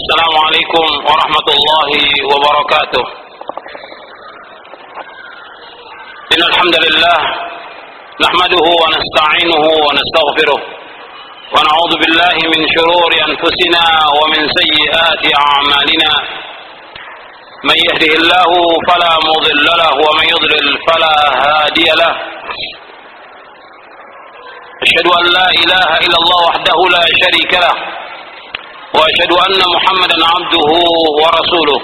Assalamualaikum warahmatullahi wabarakatuh. Innal hamdalillah nahmaduhu wa nasta'inuhu wa nastaghfiruh wa na'udzu billahi min shururi anfusina wa min sayyiati a'malina. Man yahdihillahu fala mudilla lahu wa man yudlil fala hadiya lahu. Asyhadu an la ilaha illallah wahdahu la syarika lah. وأشهد أن محمدا عبده ورسوله.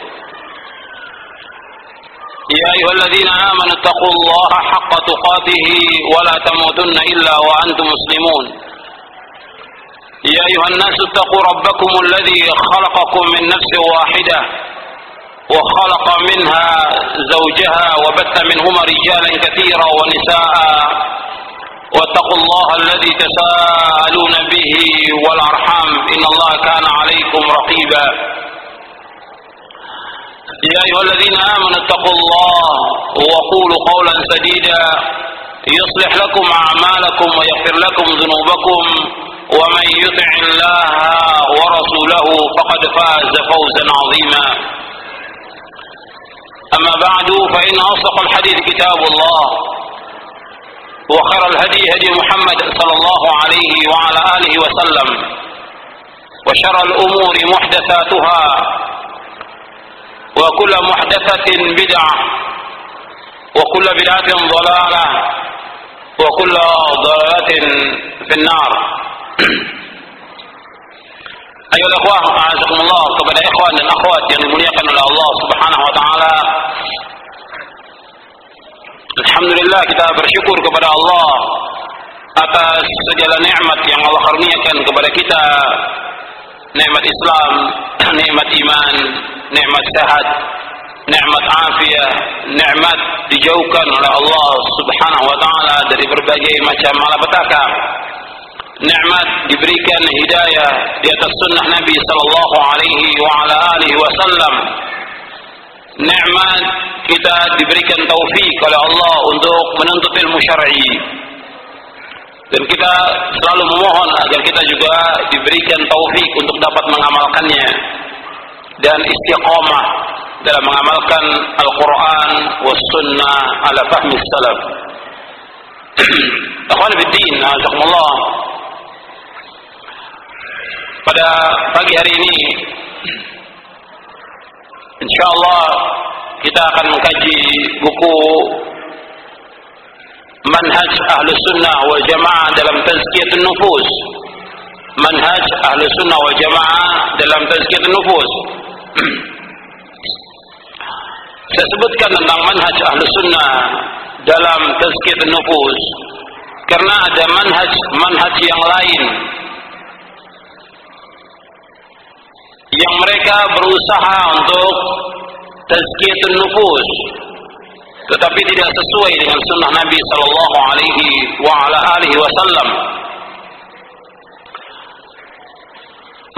يا أيها الذين آمنوا اتقوا الله حق تقاته ولا تموتن إلا وأنتم مسلمون. يا أيها الناس اتقوا ربكم الذي خلقكم من نفس واحدة وخلق منها زوجها وبث منهما رجالا كثيرا ونساء واتقوا الله الذي تساءلون به والأرحام إن الله كان عليكم رقيبا. يا أيها الذين آمنوا اتقوا الله وقولوا قولا سديدا يصلح لكم أعمالكم ويغفر لكم ذنوبكم ومن يطع الله ورسوله فقد فاز فوزا عظيما. أما بعد فإن أصدق الحديث كتاب الله وخير الهدي هدي محمد صلى الله عليه وعلى آله وسلم وشر الأمور محدثاتها وكل محدثة بدعة وكل بدعة ضلالة وكل ضلالة في النار. أيها الأخوة أعزكم الله kepada ikhwan dan akhwat yang dimuliakan oleh Allah Subhanahu wa taala. Alhamdulillah, kita bersyukur kepada Allah atas segala nikmat yang Allah karuniakan kepada kita. Nikmat Islam, nikmat iman, nikmat sehat, nikmat afiat, nikmat dijauhkan oleh Allah Subhanahu wa taala dari berbagai macam malapetaka. Nikmat diberikan hidayah di atas sunnah Nabi sallallahu alaihi wa ala alihi wasallam. Nikmat kita diberikan taufik oleh Allah untuk menuntut ilmu syar'i, dan kita selalu memohon agar kita juga diberikan taufik untuk dapat mengamalkannya dan istiqamah dalam mengamalkan Al-Quran was sunnah ala fahmi salaf. Akhwan fiddin, azakumullah, pada pagi hari ini insyaallah kita akan mengkaji buku Manhaj Ahlus Sunnah wal Jamaah dalam Tazkiyatun Nufus. Manhaj Ahlus Sunnah wal Jamaah dalam Tazkiyatun Nufus. Saya sebutkan tentang Manhaj Ahlus Sunnah dalam Tazkiyatun Nufus karena ada manhaj yang lain yang mereka berusaha untuk tazkiyatun nufus tetapi tidak sesuai dengan sunnah Nabi sallallahu alaihi wa ala alihi wasallam.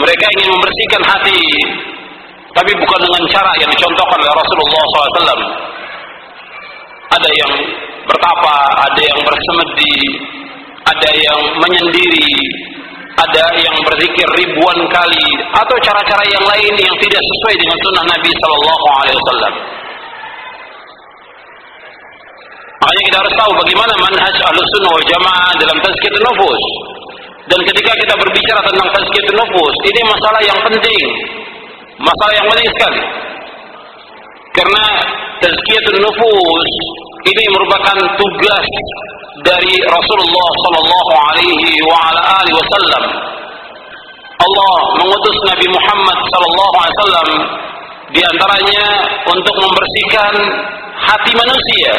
Mereka ingin membersihkan hati tapi bukan dengan cara yang dicontohkan oleh Rasulullah SAW. Ada yang bertapa, ada yang bersemedi, ada yang menyendiri, ada yang berzikir ribuan kali atau cara-cara yang lain yang tidak sesuai dengan sunnah Nabi sallallahu alaihi wasallam. Makanya kita harus tahu bagaimana manhaj Ahlus Sunnah wal Jamaah dalam tazkiyatun nufus. Dan ketika kita berbicara tentang tazkiyatun nufus, ini masalah yang penting. Masalah yang penting sekali. Karena tazkiyatun nufus ini merupakan tugas dari Rasulullah sallallahu alaihi wa ala alihi wasallam. Allah mengutus Nabi Muhammad sallallahu alaihi wasallam di antaranya untuk membersihkan hati manusia.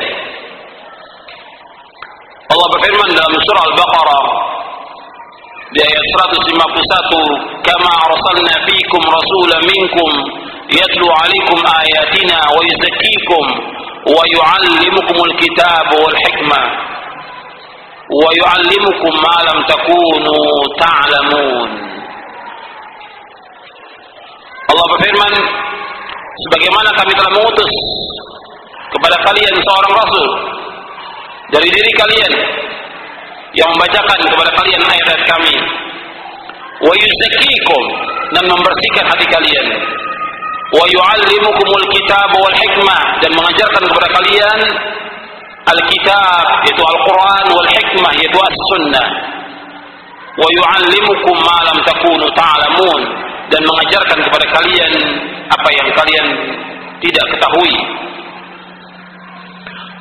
Allah berfirman dalam surah Al-Baqarah di ayat 151, "Kama arsalna fiikum rasulan minkum yatlu 'alaikum ayatina wa yuzakkikum wa yu'allimukumul kitaba wal hikmah." وَيُعَلِّمُكُمْ مَا لَمْ تَكُونُوا تَعْلَمُونَ. Allah berfirman, sebagaimana kami telah mengutus kepada kalian seorang Rasul dari diri kalian yang membacakan kepada kalian ayat-ayat kami, وَيُزَكِّيكُمْ dan membersihkan hati kalian. Wa yu'allimukumul kitab wal hikmah, dan mengajarkan kepada kalian al-kitab yaitu Al-Quran, wal hikmah yaitu as-sunnah. Wa yu'allimukum ma lam takunu ta'lamun, dan mengajarkan kepada kalian apa yang kalian tidak ketahui.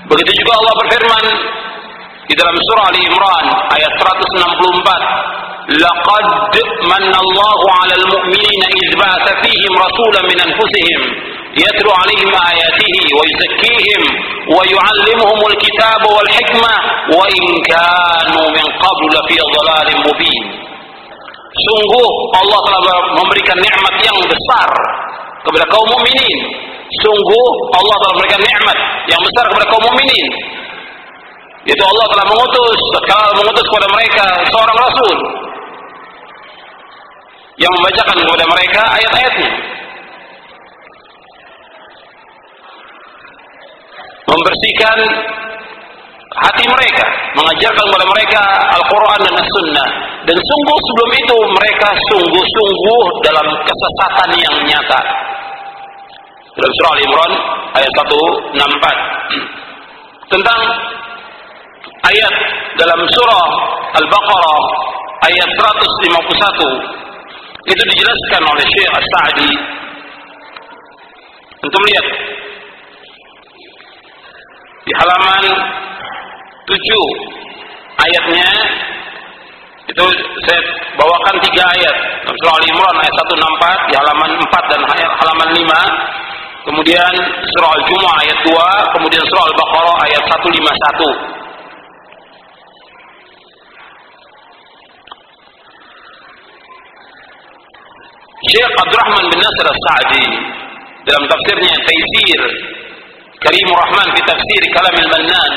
Begitu juga Allah berfirman di dalam surah Ali Imran ayat 164, laqad manallahu 'alal mu'minina idz ba'atsa fihim rasulan min anfusihim yatlu 'alaihim ayatihi wa yuzakkihim wa yu'allimuhumul kitaba wal hikmah wa in kanu min qablu lafi dhalalin mubin. Sungguh Allah telah memberikan nikmat yang besar kepada kaum mukminin. Sungguh Allah telah memberikan nikmat yang besar kepada kaum mukminin, yaitu Allah telah mengutus kepada mereka seorang rasul yang membacakan kepada mereka ayat-ayatnya, membersihkan hati mereka, mengajarkan kepada mereka Al-Quran dan As-Sunnah. Dan sungguh sebelum itu mereka sungguh-sungguh dalam kesesatan yang nyata. Dalam surah Al-Imran ayat 164. Tentang ayat dalam surah Al-Baqarah ayat 151 itu dijelaskan oleh Syekh As-Sa'di. Antum lihat di halaman 7 ayatnya itu, saya bawakan 3 ayat dalam surah Al-Imran ayat 164 di halaman 4 dan halaman 5. Kemudian surah Al-Jumu'ah ayat 2, kemudian surah Al-Baqarah ayat 151. Syekh Abdurrahman bin Nasir As-Sa'di dalam tafsirnya Taisir Karimur Rahman fi tafsir Kalamil Mannan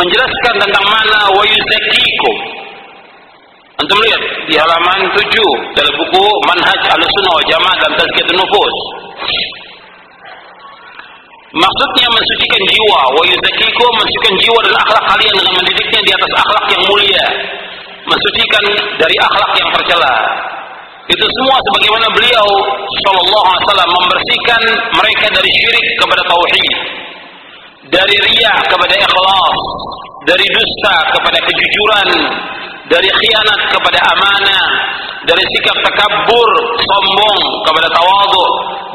menjelaskan tentang mana wa yuzakkikum. Antum lihat di halaman 7 dalam buku Manhaj Ahlussunnah wal Jamaah dan Tazkiyatun Nufus. Maksudnya mensucikan jiwa, wa yuzakkikum, mensucikan jiwa dan akhlak kalian dengan mendidiknya di atas akhlak yang mulia, mensucikan dari akhlak yang tercela. Itu semua sebagaimana beliau sallallahu alaihi wasallam membersihkan mereka dari syirik kepada tauhid, dari riya kepada ikhlas, dari dusta kepada kejujuran, dari khianat kepada amanah, dari sikap takabbur, sombong kepada tawadhu,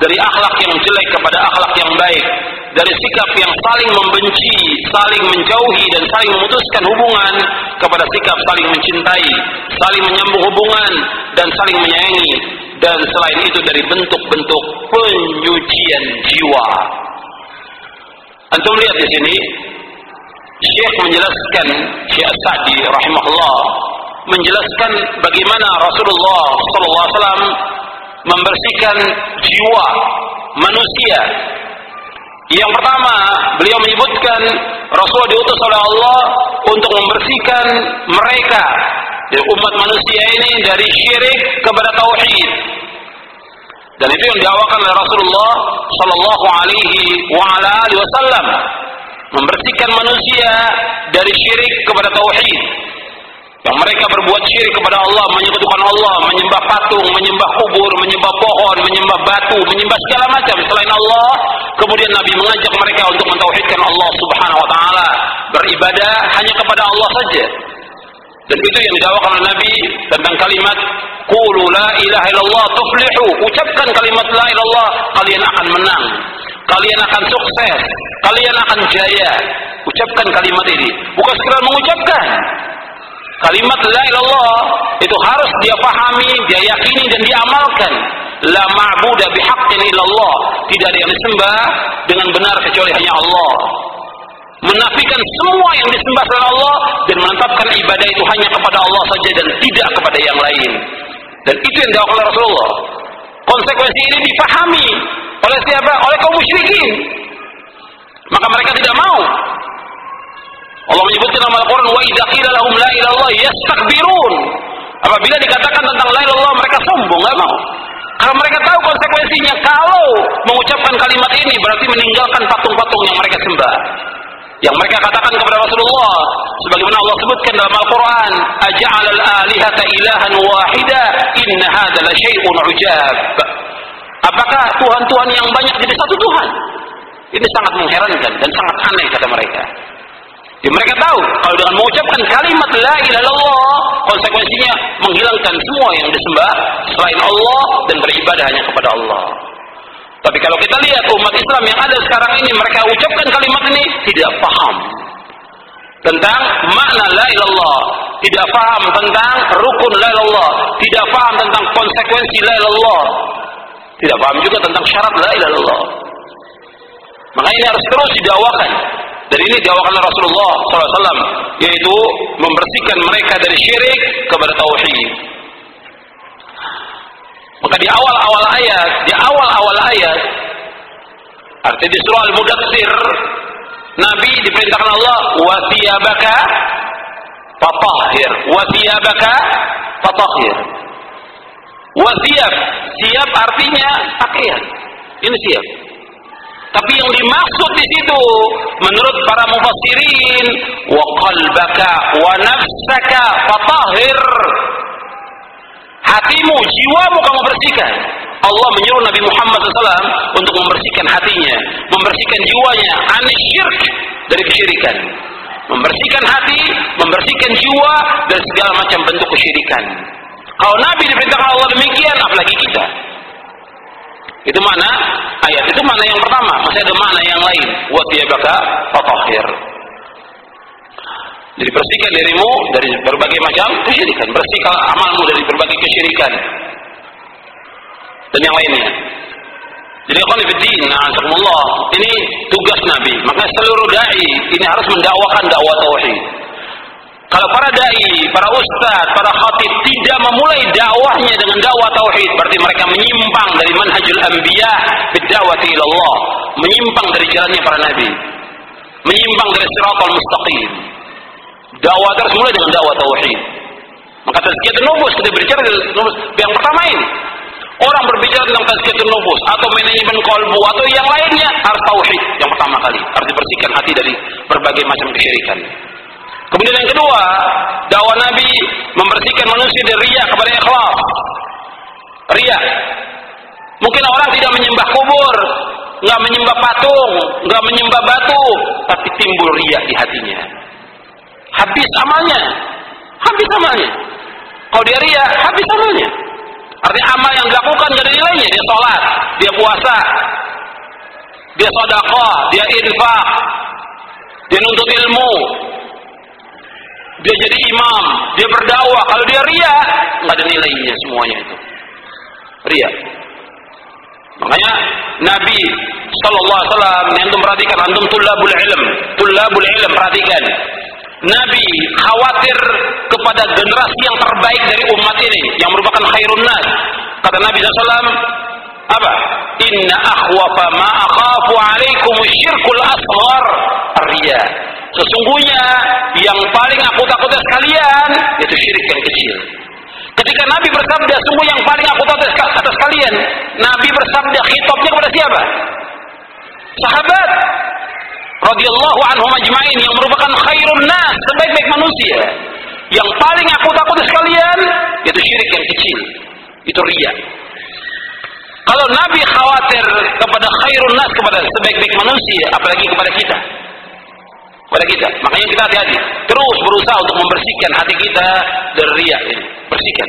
dari akhlak yang jelek kepada akhlak yang baik, dari sikap yang saling membenci, saling menjauhi dan saling memutuskan hubungan kepada sikap saling mencintai, saling menyambung hubungan dan saling menyayangi, dan selain itu dari bentuk-bentuk penyucian jiwa. Antum lihat di sini Syekh menjelaskan, Syekh As-Sa'di rahimahullah menjelaskan bagaimana Rasulullah sallallahu alaihi wasallam membersihkan jiwa manusia. Yang pertama, beliau menyebutkan Rasul diutus oleh Allah untuk membersihkan mereka, umat manusia ini, dari syirik kepada tauhid. Dan itu yang diawakan oleh Rasulullah sallallahu alaihi wasallam, membersihkan manusia dari syirik kepada tauhid. Yang mereka berbuat syirik kepada Allah, menyekutukan Allah, menyembah patung, menyembah kubur, menyembah pohon, menyembah batu, menyembah segala macam selain Allah. Kemudian Nabi mengajak mereka untuk mentauhidkan Allah Subhanahu wa taala, beribadah hanya kepada Allah saja. Dan itu yang didakwakan oleh Nabi tentang kalimat qulu la ilaha illallah tuflihu, ucapkan kalimat la ilaha illallah, kalian akan menang, kalian akan sukses, kalian akan jaya. Ucapkan kalimat ini, bukan sekedar mengucapkan. Kalimat la ilallah itu harus dia pahami, dia yakini dan diamalkan. La ma'budu bihaqqin illallah, tidak ada yang disembah dengan benar kecuali hanya Allah. Menafikan semua yang disembah selain Allah dan menetapkan ibadah itu hanya kepada Allah saja dan tidak kepada yang lain. Dan itu yang dilakukan oleh Rasulullah. Konsekuensi ini dipahami oleh siapa? Oleh kaum musyrikin. Maka mereka tidak mau. Allah menyebutkan dalam Al-Quran, wa idza qila lahum la ilaha illallah yastakbirun. Apabila dikatakan tentang la ilaha illallah, mereka sombong, enggak mau. Karena mereka tahu konsekuensinya, kalau mengucapkan kalimat ini berarti meninggalkan patung-patung yang mereka sembah. yang mereka katakan kepada Rasulullah sebagaimana Allah sebutkan dalam Al-Qur'an, aja'alal alihata ilahan wahida inna hadza la syai'un ujab. Apakah tuhan-tuhan yang banyak jadi satu Tuhan? Ini sangat mengherankan dan sangat aneh kata mereka. Ya, mereka tahu kalau dengan mengucapkan kalimat la ilaha illallah konsekuensinya menghilangkan semua yang disembah selain Allah dan beribadah hanya kepada Allah. Tapi kalau kita lihat umat Islam yang ada sekarang ini, mereka ucapkan kalimat ini tidak paham tentang makna la ilallah, tidak paham tentang rukun la ilallah, tidak paham tentang konsekuensi la ilallah, tidak paham juga tentang syarat la ilallah. Maka ini harus terus didakwakan. Dan ini didakwakan oleh Rasulullah SAW, yaitu membersihkan mereka dari syirik kepada tauhid. Maka di awal-awal ayat, artinya di surah Al-Mudaththir, Nabi diperintahkan Allah, wa thiyabaka fatahhir, wa thiyabaka fatahhir. Wa thiyab, siap artinya pakaian. Ini siap. Tapi yang dimaksud di situ menurut para mufassirin, wa qalbaka wa nafsaka fatahhir. Hatimu, jiwamu kamu bersihkan. Allah menyuruh Nabi Muhammad SAW untuk membersihkan hatinya, membersihkan jiwanya, anisyirk dari kesyirikan. Membersihkan hati, membersihkan jiwa dari segala macam bentuk kesyirikan. Kalau Nabi diperintahkan Allah demikian, apalagi kita. Itu mana ayat, itu mana yang pertama. Masih ada mana yang lain. Wa thiyabaka fatahhir. Jadi bersihkan dirimu dari berbagai macam kesyirikan, bersihkan amalmu dari berbagai kesyirikan dan yang lainnya. Jadi akhwani fiddin, na'udzubillah, ini tugas Nabi. Maka seluruh dai ini harus mendakwakan dakwah tauhid. Kalau para dai, para ustaz, para khatib tidak memulai dakwahnya dengan dakwah tauhid, berarti mereka menyimpang dari manhajul anbiya bidda'wati ila Allah, menyimpang dari jalannya para nabi, menyimpang dari siratal mustaqim. Dakwah terus mulai dengan dakwah tauhid. Maka tazkiyatun nufus, kita berbicara yang pertama ini. Orang berbicara tentang tazkiyatun nufus atau manajemen qalbu atau yang lainnya harus tauhid yang pertama kali. Harus dibersihkan hati dari berbagai macam kesyirikan. Kemudian yang kedua, dakwah Nabi membersihkan manusia dari riya kepada ikhlas. Riya. Mungkin orang tidak menyembah kubur, enggak menyembah patung, enggak menyembah batu, tapi timbul riya di hatinya. Habis amalnya. Kalau dia riya, habis amalnya. Artinya amal yang dilakukan gak ada nilainya. Dia sholat, dia puasa, dia sedekah, dia infak, dia nuntut ilmu, dia jadi imam, dia berdakwah. Kalau dia riya, gak ada nilainya semuanya itu. Riya. Makanya Nabi Sallallahu Alaihi Wasallam, yang antum perhatikan, antum tulabul ilm, perhatikan. Nabi khawatir kepada generasi yang terbaik dari umat ini, yang merupakan khairun nas. Kata Nabi SAW, apa? Inna akhwafa ma akhafu alaikum syirkul asghar ar-riya. Sesungguhnya yang paling aku takuti sekalian itu syirik yang kecil. Ketika Nabi bersabda, sungguh yang paling aku takuti atas kalian, Nabi bersabda, khitabnya kepada siapa? Sahabat radhiyallahu anhum ajma'in, yang merupakan khairun nas, sebaik-baik manusia. Yang paling aku takuti sekalian yaitu syirik yang kecil, itu riya. Kalau Nabi khawatir kepada khairun nas, kepada sebaik-baik manusia, apalagi kepada kita. Makanya kita hati-hati, terus berusaha untuk membersihkan hati kita dari riya ini. Bersihkan.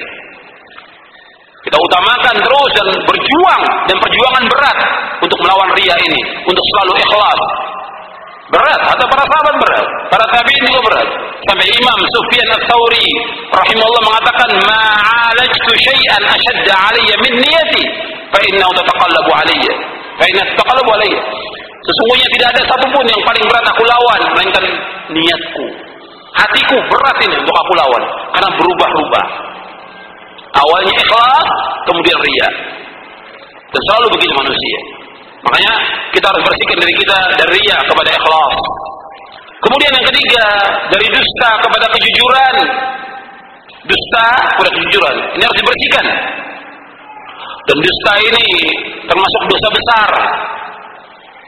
Kita utamakan terus dan berjuang, dan perjuangan berat untuk melawan riya ini, untuk selalu ikhlas. Berat, atau para sahabat berat, para tabi'in juga berat. Sampai Imam Sufyan Ats-Tsauri rahimahullah mengatakan, ma 'alajtu syai'an ashadda 'alayya min niyati fa innahu tataqallabu 'alayya. Fa inna tataqallabu 'alayya. Sesungguhnya tidak ada satupun yang paling berat aku lawan melainkan niatku. Hatiku berat ini untuk aku lawan karena berubah-ubah. Awalnya ikhlas, kemudian riya. Dan selalu begitu manusia. Makanya kita harus bersihkan diri kita dari riya kepada ikhlas. Kemudian yang ketiga, dari dusta kepada kejujuran. Dusta kepada kejujuran. Ini harus dibersihkan. Dan dusta ini termasuk dosa besar.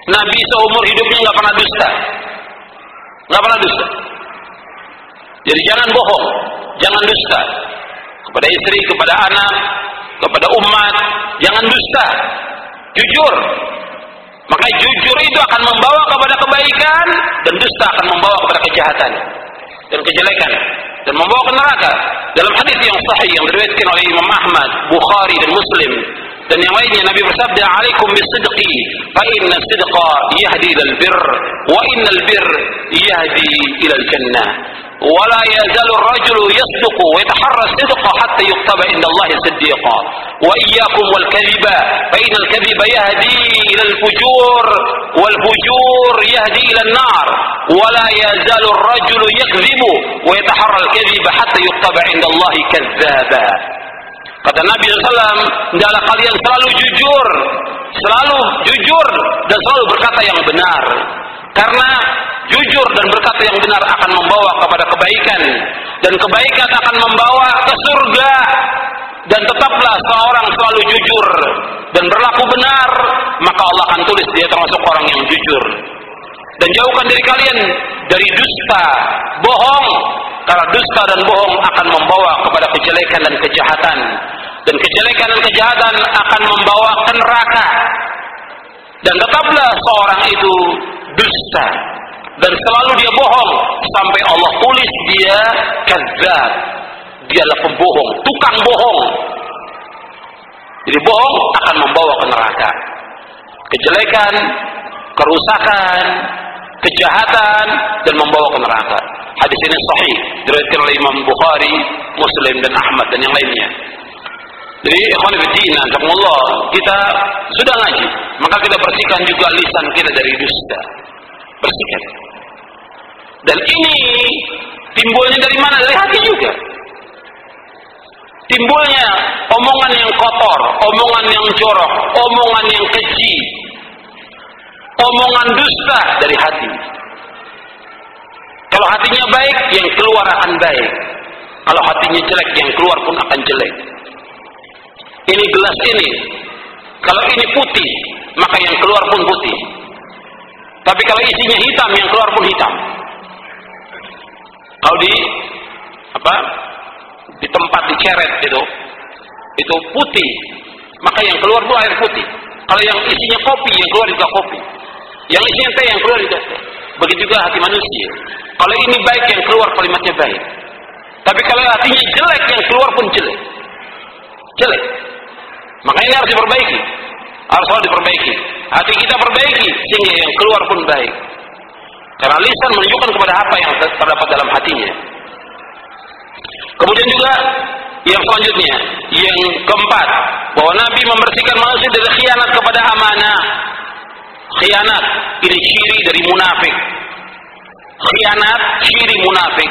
Nabi seumur hidupnya nggak pernah dusta. Nggak pernah dusta. Jadi jangan bohong, jangan dusta kepada istri, kepada anak, kepada umat, jangan dusta, jujur. Maka jujur itu akan membawa kepada kebaikan, dan dusta akan membawa kepada kejahatan dan kejelekan, dan membawa ke neraka. Dalam hadis yang sahih yang diriwayatkan oleh Imam Ahmad, Bukhari dan Muslim dan yang lainnya, Nabi bersabda, "Alaikum bisidqi, fa inna sidqa yahdi ilal birr, wa innal birr yahdi ilal jannah. Wa la yazalu ar-rajulu yasduqu wa yataharra sidqa hatta yuktaba inda Allah siddiqa. Wa iyyakum wal kadhiba, fa innal kadhiba yahdi ilal fujur, wal fujur yahdi ilal nar. Wa la yazalu ar-rajulu yakdhibu wa yataharra al-kadhiba hatta yuktaba inda Allah kadhaba." Kata Nabi SAW, "Hendaklah kalian selalu jujur dan selalu berkata yang benar. Karena jujur dan berkata yang benar akan membawa kepada kebaikan, dan kebaikan akan membawa ke surga. Dan tetaplah seorang selalu jujur dan berlaku benar, maka Allah akan tulis dia termasuk orang yang jujur. Dan jauhkan diri kalian dari dusta, bohong. Karena dusta dan bohong akan membawa kepada kejelekan dan kejahatan. Dan kejelekan dan kejahatan akan membawa ke neraka. Dan tetaplah seorang itu dusta. Dan selalu dia bohong. Sampai Allah tulis dia kadzab. Dialah pembohong, tukang bohong. Jadi bohong akan membawa ke neraka. Kejelekan, kerusakan, kejahatan, dan membawa ke neraka. Hadis ini sahih, diriwayatkan oleh Imam Bukhari, Muslim dan Ahmad dan yang lainnya. Jadi ikhwan fillah, jazakumullah, kita sudah ngaji, maka kita bersihkan juga lisan kita dari dusta. Bersihkan. Dan ini timbulnya dari mana? Dari hati juga. Timbulnya omongan yang kotor, omongan yang jorok, omongan yang keji, omongan dusta dari hati. Kalau hatinya baik, yang keluar akan baik. Kalau hatinya jelek, yang keluar pun akan jelek. Ini gelas ini, kalau ini putih, maka yang keluar pun putih. Tapi kalau isinya hitam, yang keluar pun hitam. Kalau di tempat diceret itu putih, maka yang keluar pun air putih. Kalau yang isinya kopi, yang keluar juga kopi. Yang isinya teh, yang keluar juga teh. Begitu juga hati manusia. Kalau ini baik, yang keluar kalimatnya baik. Tapi kalau hatinya jelek, yang keluar pun jelek. Jelek. Makanya ini harus diperbaiki. Harus selalu diperbaiki. Hati kita perbaiki, sehingga yang keluar pun baik. Karena lisan menunjukkan kepada apa yang terdapat dalam hatinya. Kemudian juga yang selanjutnya, yang keempat, bahwa Nabi membersihkan manusia dari khianat kepada amanah. Khianat ini ciri dari munafik. Khianat ciri munafik.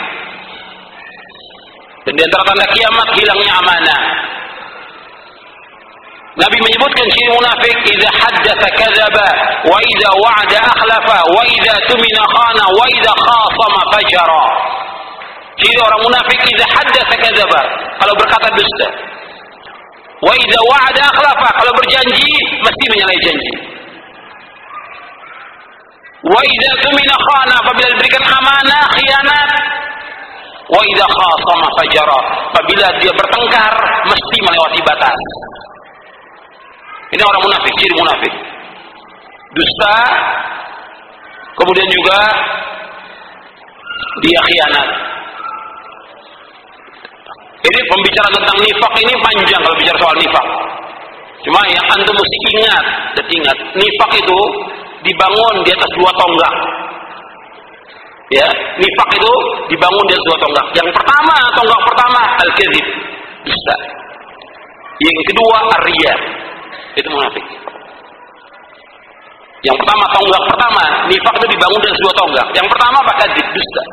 Dan di antara tanda kiamat hilangnya amanah. Nabi menyebutkan ciri munafik, idza haddatsa kadzaba, wa idza wa'ada akhlafa, wa idza tumina khana, wa idza khasama fajara. Ciri orang munafik, idza haddatsa kadzaba, kalau berkata dusta. Wa idza wa'ada akhlafa, kalau berjanji mesti menyalahi janji. Wa idza tumina khana, apabila diberikan amanah khianat. Wa idza khasama fajara, apabila dia bertengkar mesti melewati batas. Ini orang munafik, ciri munafik. Dusta, kemudian juga dia khianat. Ini pembicaraan tentang nifak ini panjang kalau bicara soal nifak. Cuma yang anda mesti ingat, dan ingat, nifak itu dibangun di atas dua tonggak. Ya, nifak itu dibangun di atas dua tonggak. Yang pertama, tonggak pertama al-kadhib, dusta. Yang kedua ar-riya, itu munafik. Yang pertama tonggak pertama, nifak itu dibangun dari dua tonggak. Yang pertama kadhib, dusta.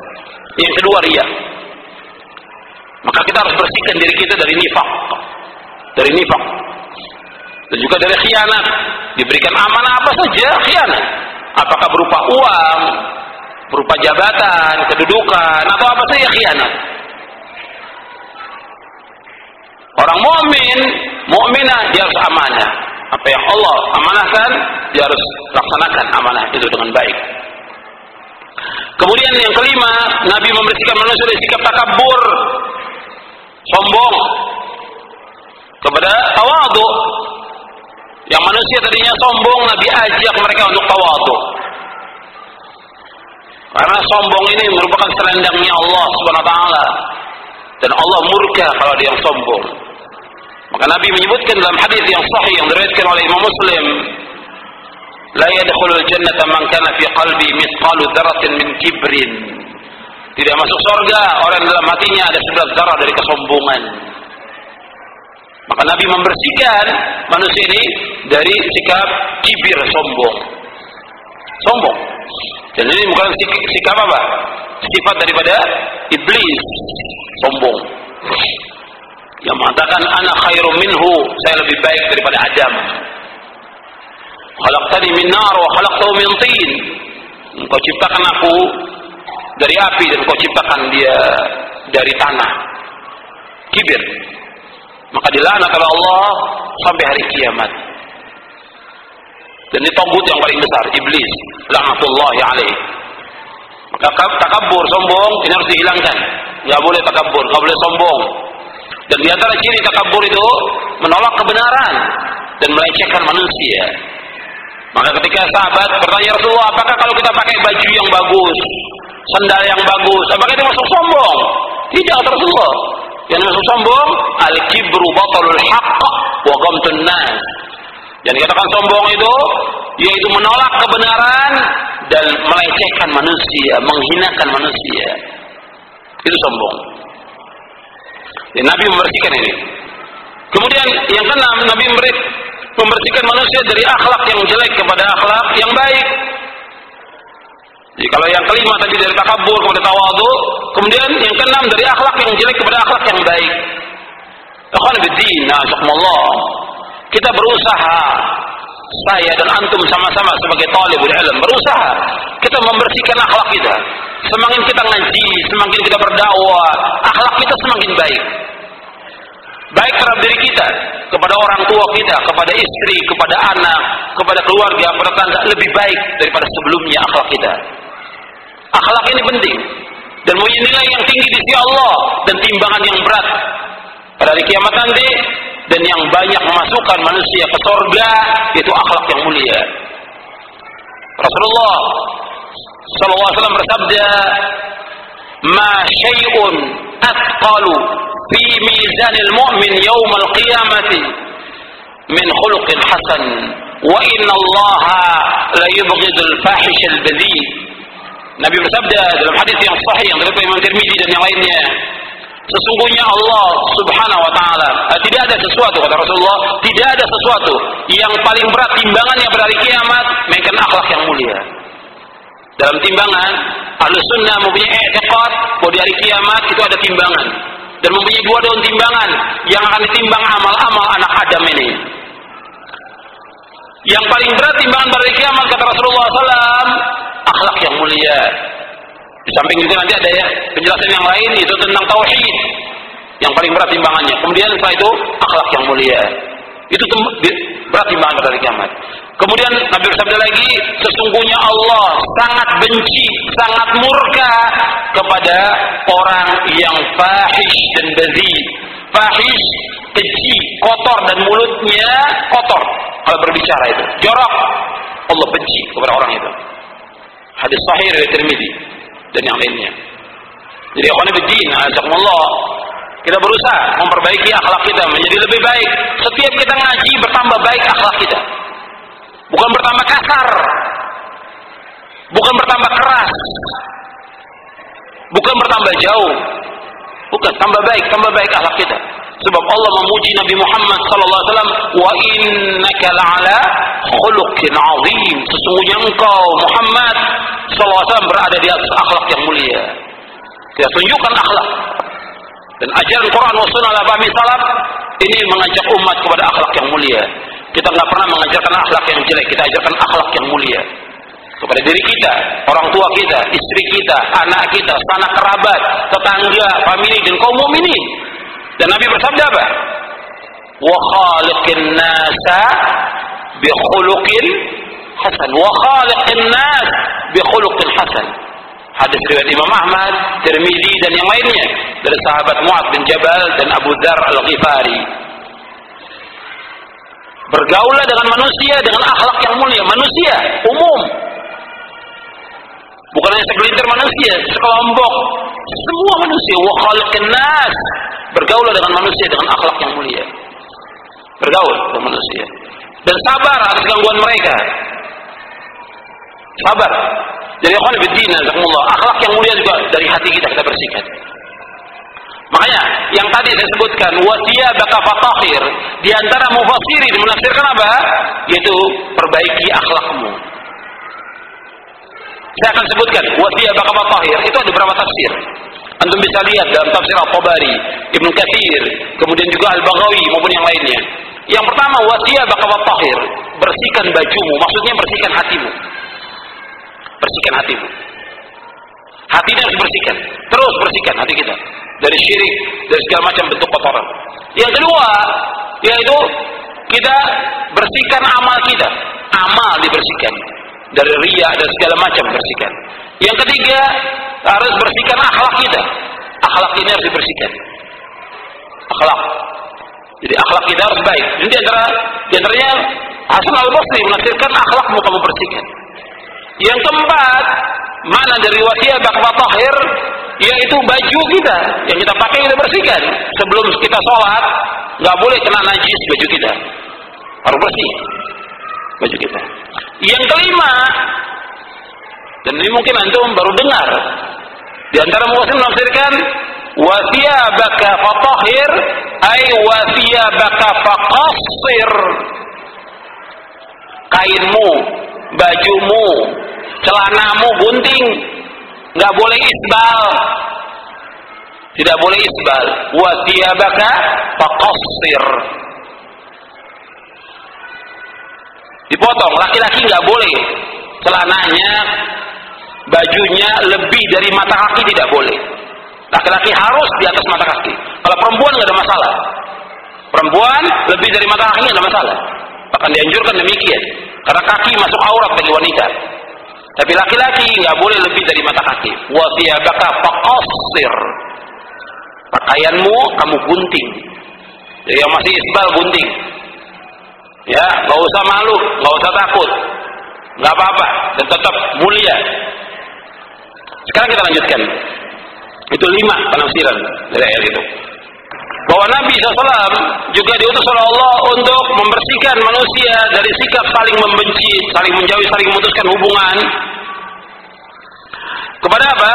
Yang kedua riya. Maka kita harus bersihkan diri kita dari nifak. Dari nifak. Dan juga dari khianat. Diberikan amanah apa saja khianat. Apakah berupa uang, berupa jabatan, kedudukan, atau apa saja khianat. Orang mukminah dia harus amanah. Apa yang Allah amanahkan, dia harus laksanakan amanah itu dengan baik. Kemudian yang kelima, Nabi membersihkan manusia dari sikap takabur, sombong, kepada tawadhu. Yang manusia tadinya sombong, Nabi ajak mereka untuk tawadhu. Karena sombong ini merupakan selendangnya Allah Subhanahu wa taala. Dan Allah murka kalau ada yang sombong. Maka Nabi menyebutkan dalam hadis yang sahih yang diriwayatkan oleh Imam Muslim, la yadkhulul jannata man kana fi qalbi mithqalu dzarratin min kibrin. Tidak masuk surga orang dalam hatinya ada seberat zarah dari kesombongan. Maka Nabi membersihkan manusia ini dari sikap kibir, sombong. Sombong. Dan ini bukan sikap apa? Sifat daripada iblis, sombong. Yang mengatakan ana khairum minhu, saya lebih baik daripada Adam. Khalaqtani min nar wa khalaqtahu min tin. Engkau ciptakan aku dari api dan engkau ciptakan dia dari tanah. Kibir. Maka dilaknat oleh Allah sampai hari kiamat. Dan ini tagut yang paling besar, iblis, laknatullahi alaihi. Maka takabur, sombong ini harus dihilangkan. Enggak boleh takabur, enggak boleh sombong. Dan di antara ciri takabur itu menolak kebenaran dan melecehkan manusia. Maka ketika sahabat bertanya Rasulullah, apakah kalau kita pakai baju yang bagus, sendal yang bagus, apakah itu masuk sombong? Tidak, Rasulullah. Yang masuk sombong, al-kibru batalul haqq wa ghamtun nas. Yang dikatakan sombong itu yaitu menolak kebenaran dan melecehkan manusia, menghinakan manusia. Itu sombong. Ya, Nabi membersihkan ini. Kemudian yang keenam, Nabi membersihkan manusia dari akhlak yang jelek kepada akhlak yang baik. Jadi kalau yang kelima tadi dari takabur kepada tawadhu, kemudian yang keenam dari akhlak yang jelek kepada akhlak yang baik. Ikhwan bidin, azakumullah. Kita berusaha, saya dan antum sama-sama sebagai talibul ilm berusaha kita membersihkan akhlak kita. Semakin kita ngaji, semakin kita berdakwah, akhlak kita semakin baik. Baik terhadap diri kita, kepada orang tua kita, kepada istri, kepada anak, kepada keluarga, kepada tetangga, lebih baik daripada sebelumnya akhlak kita. Akhlak ini penting dan punya nilai yang tinggi di sisi Allah dan timbangan yang berat pada hari kiamat nanti, dan yang banyak memasukkan manusia ke surga itu akhlak yang mulia. Rasulullah sallallahu alaihi wasallam bersabda, "Ma syai'un athqalu fi mizanil mu'min yaumal qiyamati min khuluqin hasan wa inna Allaha la yubghidul fahishal badhi." Nabi bersabda dalam hadis yang sahih yang diriwayatkan Imam Tirmizi dan yang lainnya, sesungguhnya Allah Subhanahu wa taala, tidak ada sesuatu, kata Rasulullah, tidak ada sesuatu yang paling berat timbangannya pada hari kiamat melainkan akhlak yang mulia. Dalam timbangan, Ahlussunnah mempunyai i'tiqad bahwa di hari kiamat itu ada timbangan dan mempunyai dua daun timbangan yang akan ditimbang amal-amal anak Adam ini. Yang paling berat timbangan pada hari kiamat, kata Rasulullah SAW, akhlak yang mulia. Di samping itu nanti ada ya penjelasan yang lain itu tentang tauhid yang paling berat timbangannya. Kemudian setelah itu akhlak yang mulia. Itu berat timbangan pada hari kiamat. Kemudian Nabi bersabda lagi, sesungguhnya Allah sangat benci, sangat murka kepada orang yang fahish dan bazi. Fahish, keji, kotor, dan mulutnya kotor kalau berbicara itu. Jorok. Allah benci kepada orang itu. Hadis sahih riwayat Tirmizi dan yang lainnya. Jadi ikhwan fillah, azakumullah, kita berusaha memperbaiki akhlak kita menjadi lebih baik. Setiap kita ngaji bertambah baik akhlak kita. Bukan bertambah kasar. Bukan bertambah keras. Bukan bertambah jauh. Bukan, tambah baik akhlak kita. Sebab Allah memuji Nabi Muhammad sallallahu alaihi wasallam, "Wa innaka la'ala khuluqin 'azhim." Sesungguhnya engkau Muhammad sallallahu alaihi wasallam berada di atas akhlak yang mulia. Kita tunjukkan akhlak. Dan ajaran Quran dan Sunnah ala fahmi salaf ini mengajak umat kepada akhlak yang mulia. Kita enggak pernah mengajarkan akhlak yang jelek, kita ajarkan akhlak yang mulia. Kepada diri kita, orang tua kita, istri kita, anak kita, sanak kerabat, tetangga, famili dan kaum mukminin. Dan Nabi bersabda apa? Wa khaliqin nasa bi khuluqin hasan. Wa khaliqin nas bi khuluqin hasan. Hadis riwayat Imam Ahmad, Tirmizi dan yang lainnya dari sahabat Mu'adz bin Jabal dan Abu Dzar Al-Ghifari. Bergaulah dengan manusia dengan akhlak yang mulia, manusia umum. Bukan hanya segelintir manusia, sekelompok, semua manusia. Wa khaliqin nas, bergaulah dengan manusia dengan akhlak yang mulia. Bergaul dengan manusia dan sabar atas gangguan mereka. Sabar. Jadi ikhwan fillah, jazakumullah, akhlak yang mulia juga dari hati kita kita bersihkan. Makanya yang tadi saya sebutkan wasiyabaka fatahhir, di antara mufassirin menafsirkan apa? Yaitu perbaiki akhlakmu. Saya akan sebutkan wasiyabaka fatahhir itu ada berapa tafsir. Antum bisa lihat dalam tafsir Al-Tabari, Ibnu Katsir, kemudian juga Al-Baghawi maupun yang lainnya. Yang pertama wasiyabaka fatahhir, bersihkan bajumu, maksudnya bersihkan hatimu. Bersihkan hatimu. Hati harus bersihkan. Terus bersihkan hati kita dari syirik, dari segala macam bentuk kotoran. Yang kedua, yaitu kita bersihkan amal kita. Amal dibersihkan dari riya dan segala macam bersihkan. Yang ketiga, harus bersihkan akhlak kita. Akhlak ini harus dibersihkan. Akhlak. Jadi akhlak kita harus baik. Jadi di antaranya Hasan Al-Basri menafsirkan akhlakmu kamu bersihkan. Yang keempat, mana dari wasiyabaka fatahhir, yaitu baju kita yang kita pakai kita bersihkan. Sebelum kita sholat, nggak boleh kena najis baju kita, harus bersih baju kita. Yang kelima, dan ini mungkin antum baru dengar, di antara mufassir menafsirkan wasiyabaka fatahhir ay wasiyabaka faqassir, kainmu, bajumu, celanamu gunting, nggak boleh isbal, tidak boleh isbal. Wa thiyabaka faqassir, dipotong. Laki-laki nggak boleh celananya, bajunya lebih dari mata kaki, tidak boleh. Laki-laki harus di atas mata kaki. Kalau perempuan nggak ada masalah, perempuan lebih dari mata kaki nggak ada masalah, bahkan dianjurkan demikian karena kaki masuk aurat bagi wanita. Tapi laki-laki nggak boleh lebih dari mata kaki. Wa thiyabaka faqassir, pakaianmu kamu gunting. Jadi yang masih isbal gunting, ya nggak usah malu, nggak usah takut, nggak apa-apa dan tetap mulia. Sekarang kita lanjutkan. Itu 5 penafsiran dari ayat itu. Bahwa Nabi SAW juga diutus oleh Allah untuk membersihkan manusia dari sikap saling membenci, saling menjauhi, saling memutuskan hubungan. Kepada apa?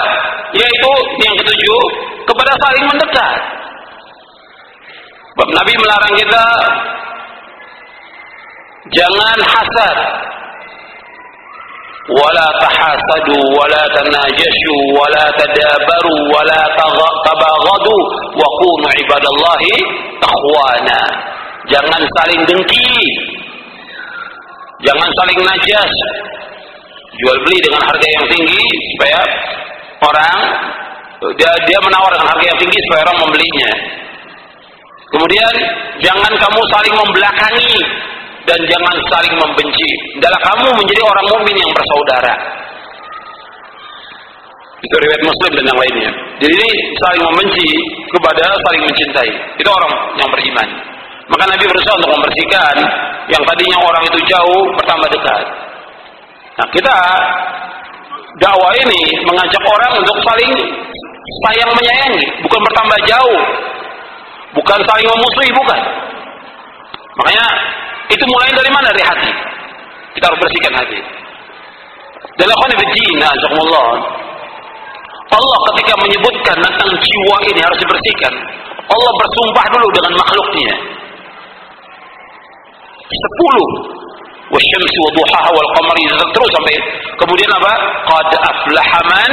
Yaitu yang ketujuh, kepada saling mendekat. Sebab Nabi melarang kita jangan hasad. Wala tahasadu, wala tanajashu, wala tadabaru, wala tabaghadu, wa kunu ibadallahi ikhwana. Jangan saling dengki, jangan saling najas, jual beli dengan harga yang tinggi supaya orang dia menawar dengan harga yang tinggi supaya orang membelinya. Kemudian jangan kamu saling membelakangi dan jangan saling membenci. Hendaklah kamu menjadi orang mukmin yang bersaudara. Itu riwayat Muslim dan yang lainnya. Jadi ini saling membenci kepada saling mencintai. Itu orang yang beriman. Maka Nabi berusaha untuk membersihkan yang tadinya orang itu jauh bertambah dekat. Nah, kita dakwah ini mengajak orang untuk saling sayang menyayangi, bukan bertambah jauh, bukan saling memusuhi, bukan. Makanya itu mulai dari mana? Dari hati. Kita harus bersihkan hati. Dan Allah ketika menyebutkan tentang jiwa ini harus dibersihkan, Allah bersumpah dulu dengan makhluknya. 10. Wasyamsi waduhaha wal qamari, terus sampai kemudian apa? Qad aflaha man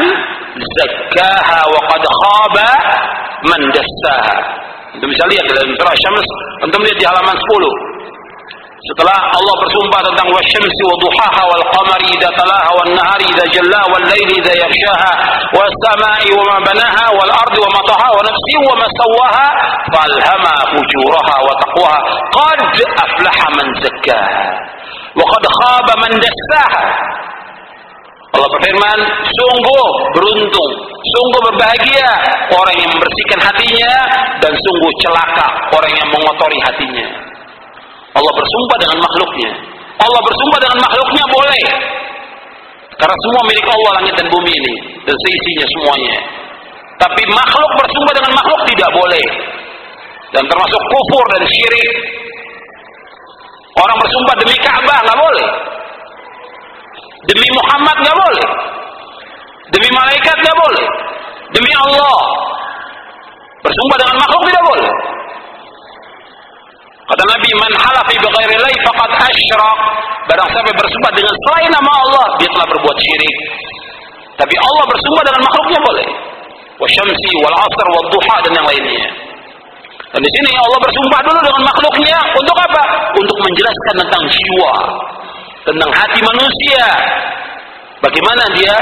zakkaha wa qad khaba man dassaha. Anda bisa lihat dalam surah Syams, anda lihat di halaman 10. Setelah Allah bersumpah tentang wasyamsi waduhaha wal qamari idza talaha wan nahari idza jallaha wal laili idza yaghshaha was samai wama banaha wal ardi wama tahaha wa nafsin wama sawwaha falhama fujuraha wa taqwaha qad aflaha man zakkaha wa qad khaba man dassaha. Allah berfirman, sungguh beruntung, sungguh berbahagia orang yang membersihkan hatinya, dan sungguh celaka orang yang mengotori hatinya. Allah bersumpah dengan makhluknya. Allah bersumpah dengan makhluknya boleh, karena semua milik Allah, langit dan bumi ini dan seisinya semuanya. Tapi makhluk bersumpah dengan makhluk tidak boleh, dan termasuk kufur dan syirik. Orang bersumpah demi Ka'bah nggak boleh, demi Muhammad nggak boleh, demi malaikat nggak boleh, demi Allah. Bersumpah dengan makhluk tidak boleh. Kata Nabi, man halafi bi ghairi Allah faqad asyrak. Barang siapa bersumpah dengan selain nama Allah, dia telah berbuat syirik. Tapi Allah bersumpah dengan makhluknya boleh. Wasyamsi wal 'asr wad duha dan yang lainnya. Dan di sini Allah bersumpah dulu dengan makhluknya untuk apa? Untuk menjelaskan tentang jiwa, tentang hati manusia. Bagaimana dia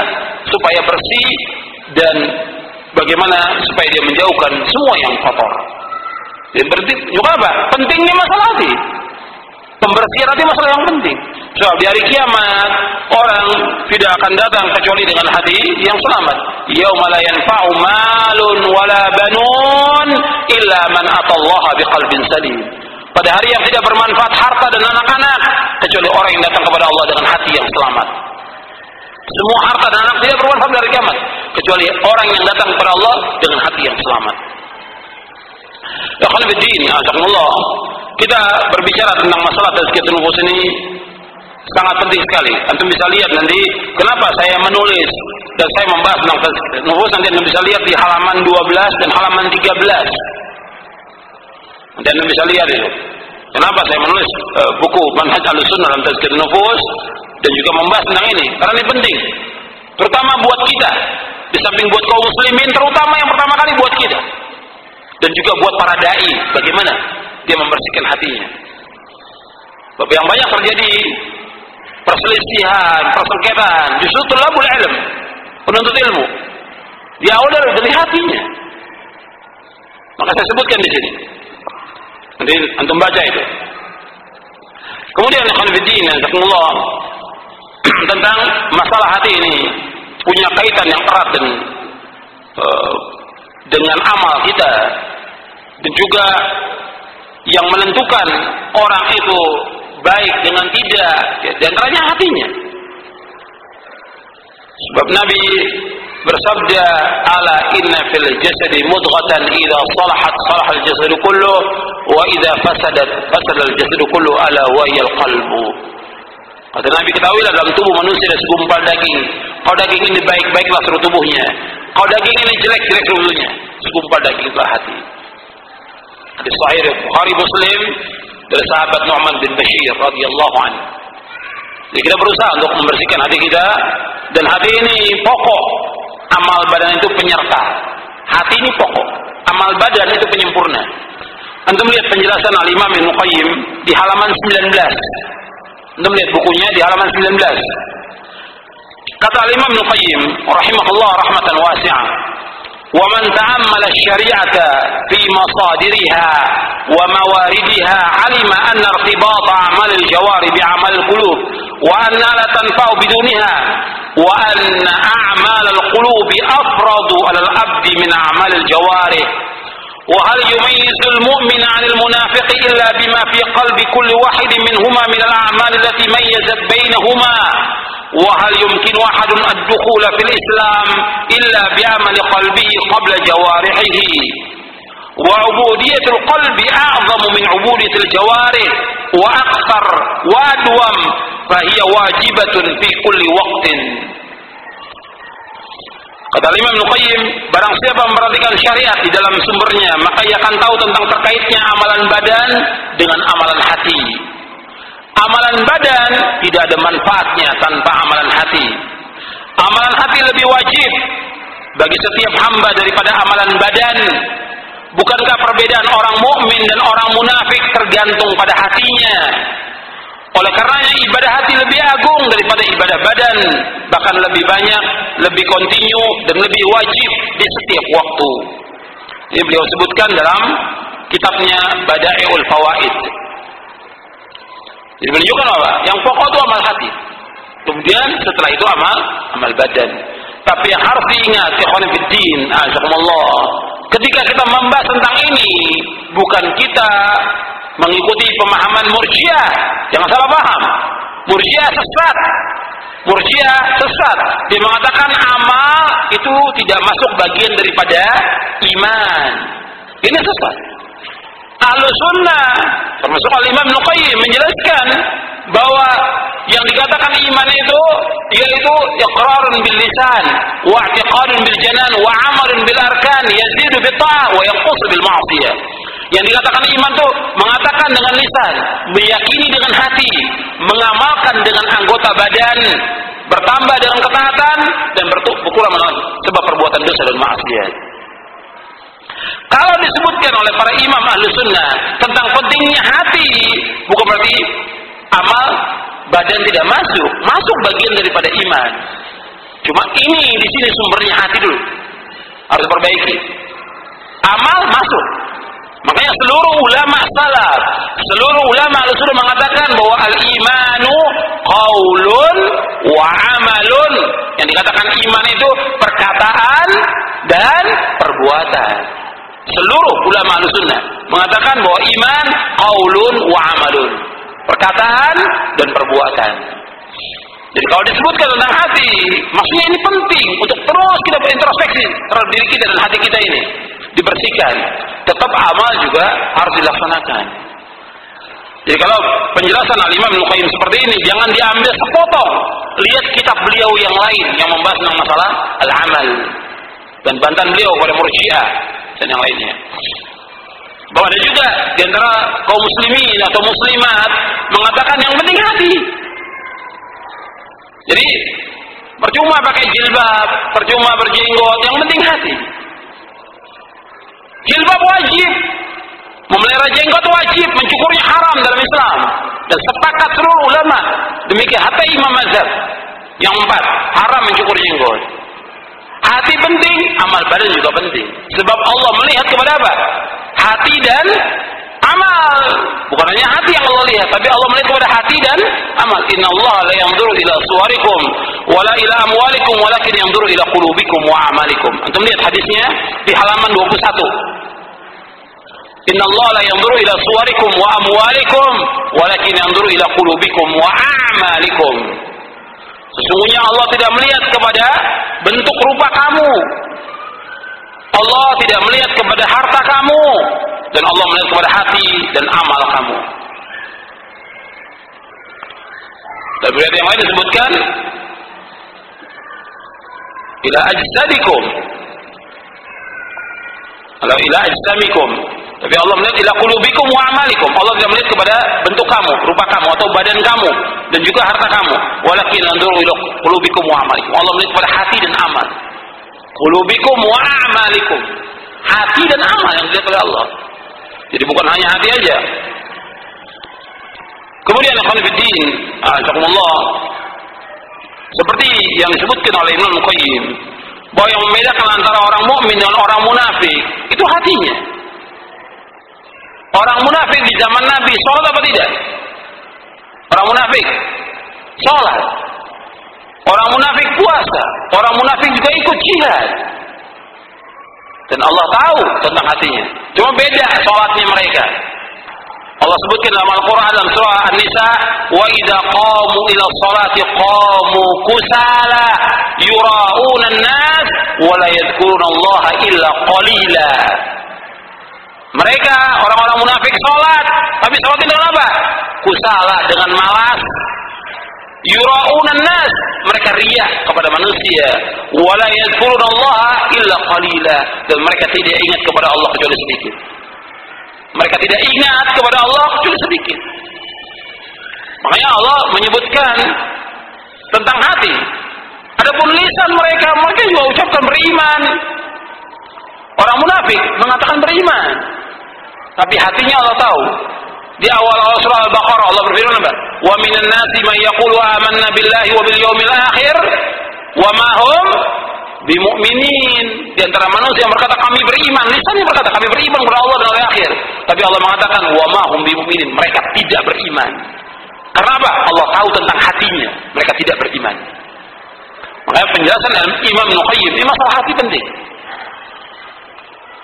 supaya bersih dan bagaimana supaya dia menjauhkan semua yang kotor. Jadi berarti juga apa? Pentingnya masalah hati. Pembersihan hati masalah yang penting. Sebab di hari kiamat orang tidak akan datang kecuali dengan hati yang selamat. Yauma la yanfa'u malun wala banun illa man atallaha biqalbin salim. Pada hari yang tidak bermanfaat harta dan anak-anak kecuali orang yang datang kepada Allah dengan hati yang selamat. Semua harta dan anak tidak bermanfaat dari kiamat kecuali orang yang datang kepada Allah dengan hati yang selamat. Ya khalifuddin, azakumullah. Kita berbicara tentang masalah tazkiyatun nufus ini sangat penting sekali. Antum bisa lihat nanti kenapa saya menulis dan saya membahas tentang tazkiyatun nufus, nanti Anda bisa lihat di halaman 12 dan halaman 13. Nanti Anda bisa lihat itu. Kenapa saya menulis buku Manhaj Ahlussunnah dalam tazkiyatun nufus dan juga membahas tentang ini? Karena ini penting. Terutama buat kita, di samping buat kaum muslimin, terutama yang pertama kali buat kita. Dan juga buat para da'i, bagaimana dia membersihkan hatinya. Sebab yang banyak terjadi perselisihan, persengketaan, justru tulabul ilm, penuntut ilmu. Dia awal dari hatinya. Maka saya sebutkan di sini. Nanti antum baca itu. Kemudian ikhwan fillah, jazakumullah, tentang masalah hati ini punya kaitan yang erat dengan amal kita, dan juga yang menentukan orang itu baik dengan tidak, di antaranya hatinya. Sebab Nabi bersabda, ala inna fil jasadi mudghatan idza salahat salaha al jasadu kullu wa idza fasadat fasada al jasadu kullu ala wa hiya al qalbu. Kata Nabi, ketahuilah dalam tubuh manusia ada segumpal daging. Kalau daging ini baik, baiklah seluruh tubuhnya. Kalau daging ini jelek, jelek seluruh tubuhnya. Segumpal daging itulah hati. Hadis sahih Bukhari Muslim dari sahabat Nu'man bin Bashir radhiyallahu anhu. Jadi kita berusaha untuk membersihkan hati kita, dan hati ini pokok, amal badan itu penyerta. Hati ini pokok, amal badan itu penyempurna. Antum lihat penjelasan Al-Imam Ibnu Qayyim di halaman 19. Anda melihat bukunya di halaman 19. Kata Al-Imam Ibnu Qayyim rahimahullah rahmatan wasi'ah, "Wa man ta'ammala asy-syari'ata fi masadiriha wa mawaridiha 'alima anna irtibata 'amal al-jawari bi'amal al-qulub wa anna la tanfa'u bidunha wa anna a'mal al-qulubi afradu 'ala al-'abdi min 'amal al-jawari." وهل يميز المؤمن عن المنافق إلا بما في قلب كل واحد منهما من الأعمال التي ميزت بينهما وهل يمكن أحد الدخول في الإسلام إلا بعمل قلبه قبل جوارحه وعبودية القلب أعظم من عبودية الجوارح وأكثر وأدوم فهي واجبة في كل وقت. Kata Imam Ibnu Qayyim, barang siapa memperhatikan syariat di dalam sumbernya, maka ia akan tahu tentang terkaitnya amalan badan dengan amalan hati. Amalan badan tidak ada manfaatnya tanpa amalan hati. Amalan hati lebih wajib bagi setiap hamba daripada amalan badan. Bukankah perbedaan orang mukmin dan orang munafik tergantung pada hatinya? Oleh karenanya ibadah hati lebih agung daripada ibadah badan, bahkan lebih banyak, lebih kontinu, dan lebih wajib di setiap waktu. Ini beliau sebutkan dalam kitabnya Bada'iul Fawaid. Jadi menunjukkan apa? Yang pokok itu amal hati. Kemudian setelah itu amal badan. Tapi yang harus diingat, ikhwan fiddin, azakumullah, ketika kita membahas tentang ini, bukan kita mengikuti pemahaman Murji'ah. Jangan salah paham. Murji'ah sesat. Dia mengatakan amal itu tidak masuk bagian daripada iman. Ini sesat. Ahlus Sunnah, termasuk Al-Imam Ibnu Qayyim, menjelaskan bahwa yang dikatakan iman itu yaitu iqrarun bil lisan wa i'tiqadun bil janan wa 'amalun bil arkan yazidu bi ta'ah wa yanqusu bil ma'siyah. Yang dikatakan iman itu mengatakan dengan lisan, meyakini dengan hati, mengamalkan dengan anggota badan, bertambah dengan ketaatan dan berkurang sebab perbuatan dosa dan maksiat. Kalau disebutkan oleh para imam ahli sunnah tentang pentingnya hati, bukan berarti amal badan tidak masuk bagian daripada iman. Cuma ini di sini sumbernya hati dulu harus perbaiki. Amal masuk. Makanya seluruh ulama al-sunnah mengatakan bahwa al-imanu qaulun wa amalun. Yang dikatakan iman itu perkataan dan perbuatan. Seluruh ulama al-sunnah mengatakan bahwa iman qaulun wa amalun, perkataan dan perbuatan. Jadi kalau disebutkan tentang hati, maksudnya ini penting untuk terus kita berintrospeksi terhadap diri kita dan hati kita ini dibersihkan. Tetap amal juga harus dilaksanakan. Jadi kalau penjelasan Al-Imam Ibnu Qayyim seperti ini, jangan diambil sepotong. Lihat kitab beliau yang lain yang membahas tentang masalah al-amal dan bantahan beliau kepada Murji'ah dan yang lainnya. Bahwa ada juga di antara kaum muslimin atau muslimat mengatakan yang penting hati. Jadi percuma pakai jilbab, percuma berjenggot, yang penting hati. Jilbab wajib, memelihara jenggot wajib, mencukurnya haram dalam Islam. Dan sepakat seluruh ulama, demikian hatta Imam Mazhab. Yang empat, haram mencukur jenggot. Hati penting, amal badan juga penting. Sebab Allah melihat kepada apa? Hati dan amal. Bukan hanya hati yang Allah lihat, tapi Allah melihat kepada hati dan amal. Inna Allah la yanzuru ila suwarikum wala ila amwalikum walakin yanzuru ila qulubikum wa amalikum. Antum lihat hadisnya di halaman 21. Inna Allah la yanzuru ila suwarikum wa amwalikum walakin yanzuru ila qulubikum wa amalikum. Sesungguhnya Allah tidak melihat kepada bentuk rupa kamu. Allah tidak melihat kepada harta kamu. Dan Allah melihat kepada hati dan amal kamu. Dan berita yang lain disebutkan ila ajsamikum. Tapi Allah melihat ila qulubikum wa amalikum. Allah tidak melihat kepada bentuk kamu, rupa kamu atau badan kamu dan juga harta kamu. Walakin yanzuru ila qulubikum wa amalikum. Allah melihat kepada hati dan amal. Qulubikum wa amalikum. Hati dan amal yang dilihat oleh Allah. Jadi bukan hanya hati aja. Kemudian al-Qur'an, alhamdulillah, seperti yang disebutkan oleh Ibnu Qayyim, bahwa yang membedakan antara orang mukmin dan orang munafik itu hatinya. Orang munafik di zaman Nabi sholat apa tidak? Orang munafik sholat. Orang munafik puasa. Orang munafik juga ikut jihad. Dan Allah tahu tentang hatinya. Cuma beda salatnya mereka. Allah sebutkan dalam Al-Qur'an dalam surah An-Nisa, "Wa idza qamu ila sholati qamu kusala yura'una an-nas wa la yadhkurunallaha illa qalila." Mereka orang-orang munafik salat, tapi salatnya dengan apa? Kusala, dengan malas. Yura'unan nas, mereka riya kepada manusia. Wala yadhkurunallaha illa qalila, dan mereka tidak ingat kepada Allah kecuali sedikit. Mereka tidak ingat kepada Allah kecuali sedikit. Makanya Allah menyebutkan tentang hati. Adapun lisan mereka juga ucapkan beriman. Orang munafik mengatakan beriman, tapi hatinya Allah tahu. Di awal surah Al-Baqarah Allah berfirman, "Wa minan nasi man yaqulu amanna billahi wa bil yaumil akhir wa ma hum bimu'minin." Di antara manusia yang berkata kami beriman, lisannya berkata kami beriman kepada Allah dan hari akhir, tapi Allah mengatakan wa ma hum bimu'minin, mereka tidak beriman. Karena apa? Allah tahu tentang hati imannya, mereka tidak beriman. Makanya penjelasan Imam Ibnu Qayyim ini masalah hati penting.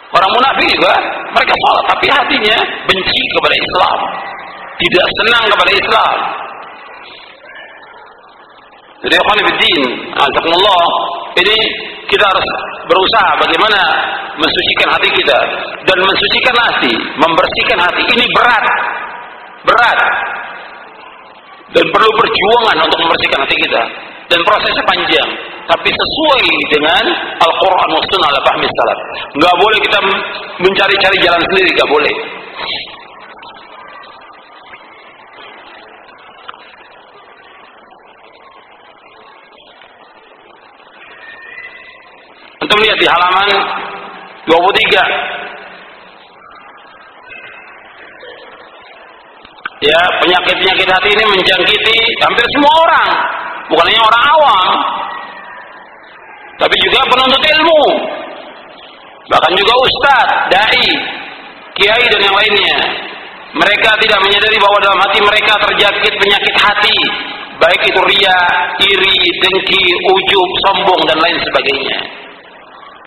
Orang munafik juga, mereka sholat tapi hatinya benci kepada Islam, tidak senang kepada Islam. Jadi ikhwan fillah, alhamdulillah, ini kita harus berusaha bagaimana mensucikan hati kita dan mensucikan hati, membersihkan hati. Ini berat dan perlu perjuangan untuk membersihkan hati kita dan prosesnya panjang. Tapi sesuai dengan Al-Quran wa Sunnah ala fahmi salaf. Nggak boleh kita mencari-cari jalan sendiri, nggak boleh. Antum lihat di halaman 23. Ya, penyakit-penyakit hati ini menjangkiti hampir semua orang. Bukan hanya orang awam, tapi juga penuntut ilmu, bahkan juga ustaz, dai, kiai dan yang lainnya. Mereka tidak menyadari bahwa dalam hati mereka terjangkit penyakit hati, baik itu riya, iri, dengki, ujub, sombong dan lain sebagainya.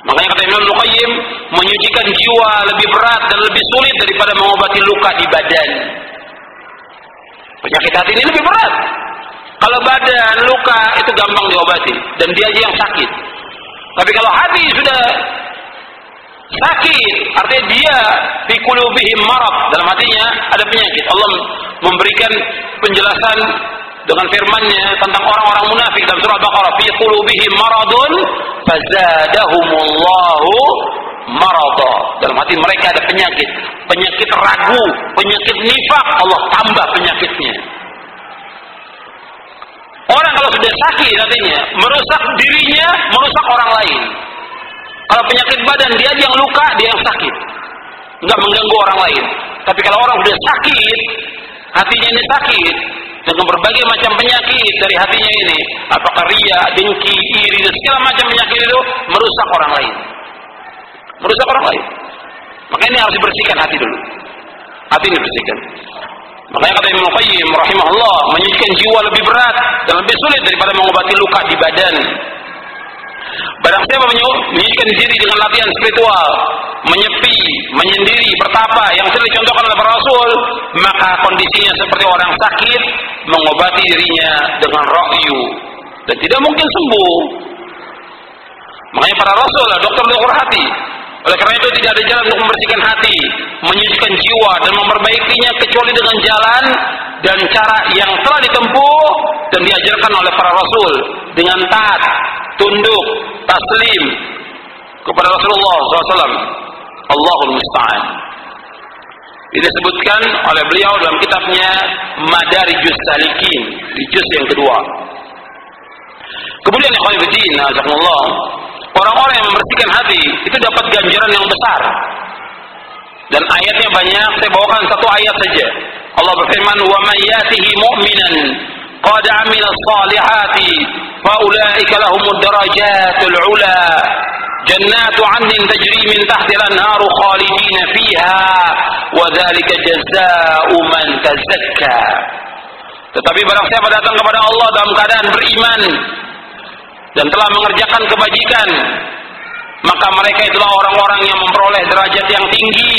Makanya kata Imam Ibnu Qayyim, menyucikan jiwa lebih berat dan lebih sulit daripada mengobati luka di badan. Penyakit hati ini lebih berat. Kalau badan luka itu gampang diobati dan dia aja yang sakit. Tapi kalau hati sudah sakit, artinya dia fi qulubihim marad, dalam hatinya ada penyakit. Allah memberikan penjelasan dengan firman-Nya tentang orang-orang munafik dalam surah Al-Baqarah, fi qulubihim maradun fazadahumullahu marada. Dalam hati mereka ada penyakit, penyakit ragu, penyakit nifaq, Allah tambah penyakitnya. Orang kalau sudah sakit hatinya, merusak dirinya, merusak orang lain. Kalau penyakit badan, dia yang luka, dia yang sakit. Enggak mengganggu orang lain. Tapi kalau orang sudah sakit, hatinya ini sakit, dengan berbagai macam penyakit dari hatinya ini, apakah riya, dengki, iri, dan segala macam penyakit itu, merusak orang lain. Merusak orang lain. Makanya ini harus dibersihkan hati dulu. Hati ini dibersihkan. Makanya kata Ibnu Qayyim rahimahullah, menyucikan jiwa lebih berat dan lebih sulit daripada mengobati luka di badan. Barang siapa menyucikan diri dengan latihan spiritual, menyepi, menyendiri, bertapa, yang sering dicontohkan oleh para rasul, maka kondisinya seperti orang sakit mengobati dirinya dengan ra'yu dan tidak mungkin sembuh. Makanya para rasul dokter hati. Oleh karena itu tidak ada jalan untuk membersihkan hati, menyucikan jiwa dan memperbaikinya kecuali dengan jalan dan cara yang telah ditempuh dan diajarkan oleh para rasul dengan taat, tunduk, taslim kepada Rasulullah SAW. Allahul Musta'an. Ini disebutkan oleh beliau dalam kitabnya Madarijus Salikin di juz yang kedua. Kemudian ikhwan fillah, jazakumullah. Orang-orang yang membersihkan hati itu dapat ganjaran yang besar. Dan ayatnya banyak, saya bawakan satu ayat saja. Allah berfirman, "Wa may yatihi mu'minan qad 'amila shalihati fa ulaika lahumud darajatul 'ula jannatu 'adnin tajri min tahtiha al-anharu khalidina fiha wa dzalika jazaa'u man tazakka." Tetapi barang siapa datang kepada Allah dalam keadaan beriman dan telah mengerjakan kebajikan, maka mereka itulah orang-orang yang memperoleh derajat yang tinggi,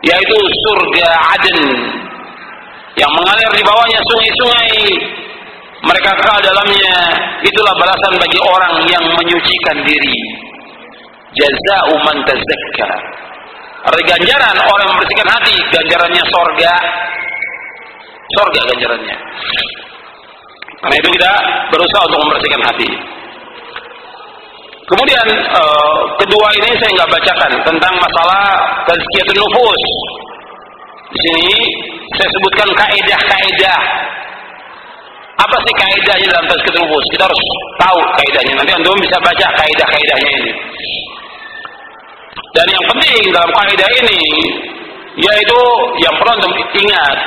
yaitu surga Aden yang mengalir di bawahnya sungai-sungai. Mereka kekal dalamnya. Itulah balasan bagi orang yang menyucikan diri. Jazaa'u man tazakka. Ada ganjaran orang membersihkan hati, ganjarannya surga. Surga ganjarannya. Karena itu kita berusaha untuk membersihkan hati. Kemudian kedua ini saya nggak bacakan tentang masalah tazkiyatun nufus. Di sini saya sebutkan kaidah-kaidah. Apa sih kaidahnya dalam tazkiyatun nufus? Kita harus tahu kaidahnya. Nanti antum bisa baca kaidah-kaidahnya ini. Dan yang penting dalam kaidah ini yaitu yang perlu antum ingat,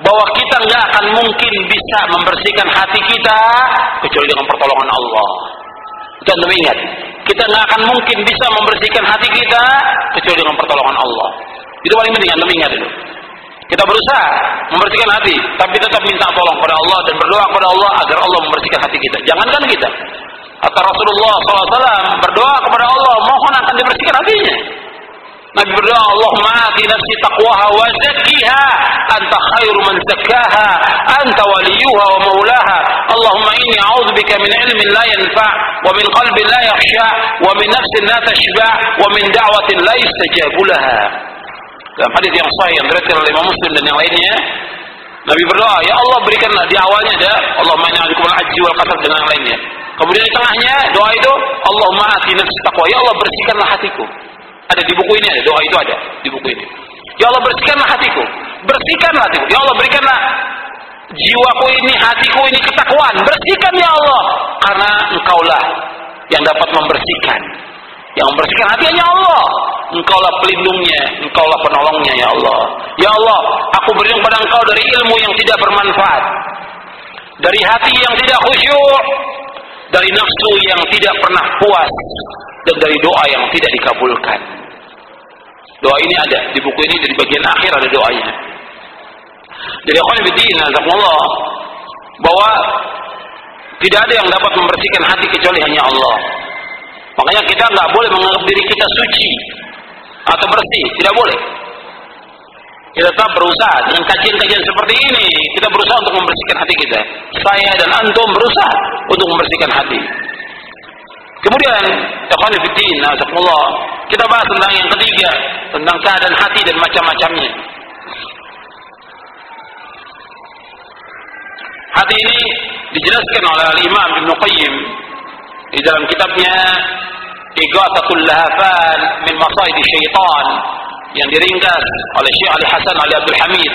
bahwa kita nggak akan mungkin bisa membersihkan hati kita kecuali dengan pertolongan Allah. Kita harus ingat, kita nggak akan mungkin bisa membersihkan hati kita kecuali dengan pertolongan Allah. Itu paling penting, harus ingat itu. Kita berusaha membersihkan hati, tapi tetap minta tolong pada Allah dan berdoa kepada Allah agar Allah membersihkan hati kita. Jangankan kita, atau Rasulullah SAW berdoa kepada Allah mohon akan dibersihkan hatinya. Nabi berdoa, Allahumma ati nafsi taqwaha wa zakkiha anta khairu man zakkaha anta waliyuha wa maulaha. Allahumma inni a'udzubika min ilmin la yanfa' wa min qalbin la yakhsha' wa min nafsin la tashba' wa min da'watin la yustajabu laha. Dalam hadis yang sahih yang diriwayatkan oleh Imam Muslim dan yang lainnya, Nabi berdoa, ya Allah berikanlah di awalnya ada Allahumma inni a'udzubika min al-'ajzi wal kasal dan yang lainnya. Kemudian di tengahnya doa itu Allahumma ati nafsi taqwa, ya Allah bersihkanlah hatiku. Ada di buku ini, ada doa itu, ada di buku ini. Ya Allah bersihkanlah hatiku, bersihkanlah hatiku. Ya Allah berikanlah jiwaku ini, hatiku ini ketakwaan. Bersihkan ya Allah, karena Engkaulah yang dapat membersihkan. Yang membersihkan hatinya Allah, Engkaulah pelindungnya, Engkaulah penolongnya ya Allah. Ya Allah, aku berlindung pada Engkau dari ilmu yang tidak bermanfaat, dari hati yang tidak khusyuk, dari nafsu yang tidak pernah puas, dan dari doa yang tidak dikabulkan. Doa ini ada di buku ini, dari bagian akhir ada doanya. Jadi akhwan fillah, jazakumullah, bahwa tidak ada yang dapat membersihkan hati kecuali hanya Allah. Makanya kita nggak boleh menganggap diri kita suci atau bersih, tidak boleh. Kita tetap berusaha dengan kajian-kajian seperti ini, kita berusaha untuk membersihkan hati kita. Saya dan antum berusaha untuk membersihkan hati. Kemudian kita bahas tentang yang ketiga, tentang keadaan hati dan macam-macamnya. Hati ini dijelaskan oleh Imam Ibnu Qayyim di dalam kitabnya Ighathatul Lahafan min Masaidi Syaitan, yang diringkas oleh Syekh Ali Hasan Ali Abdul Hamid,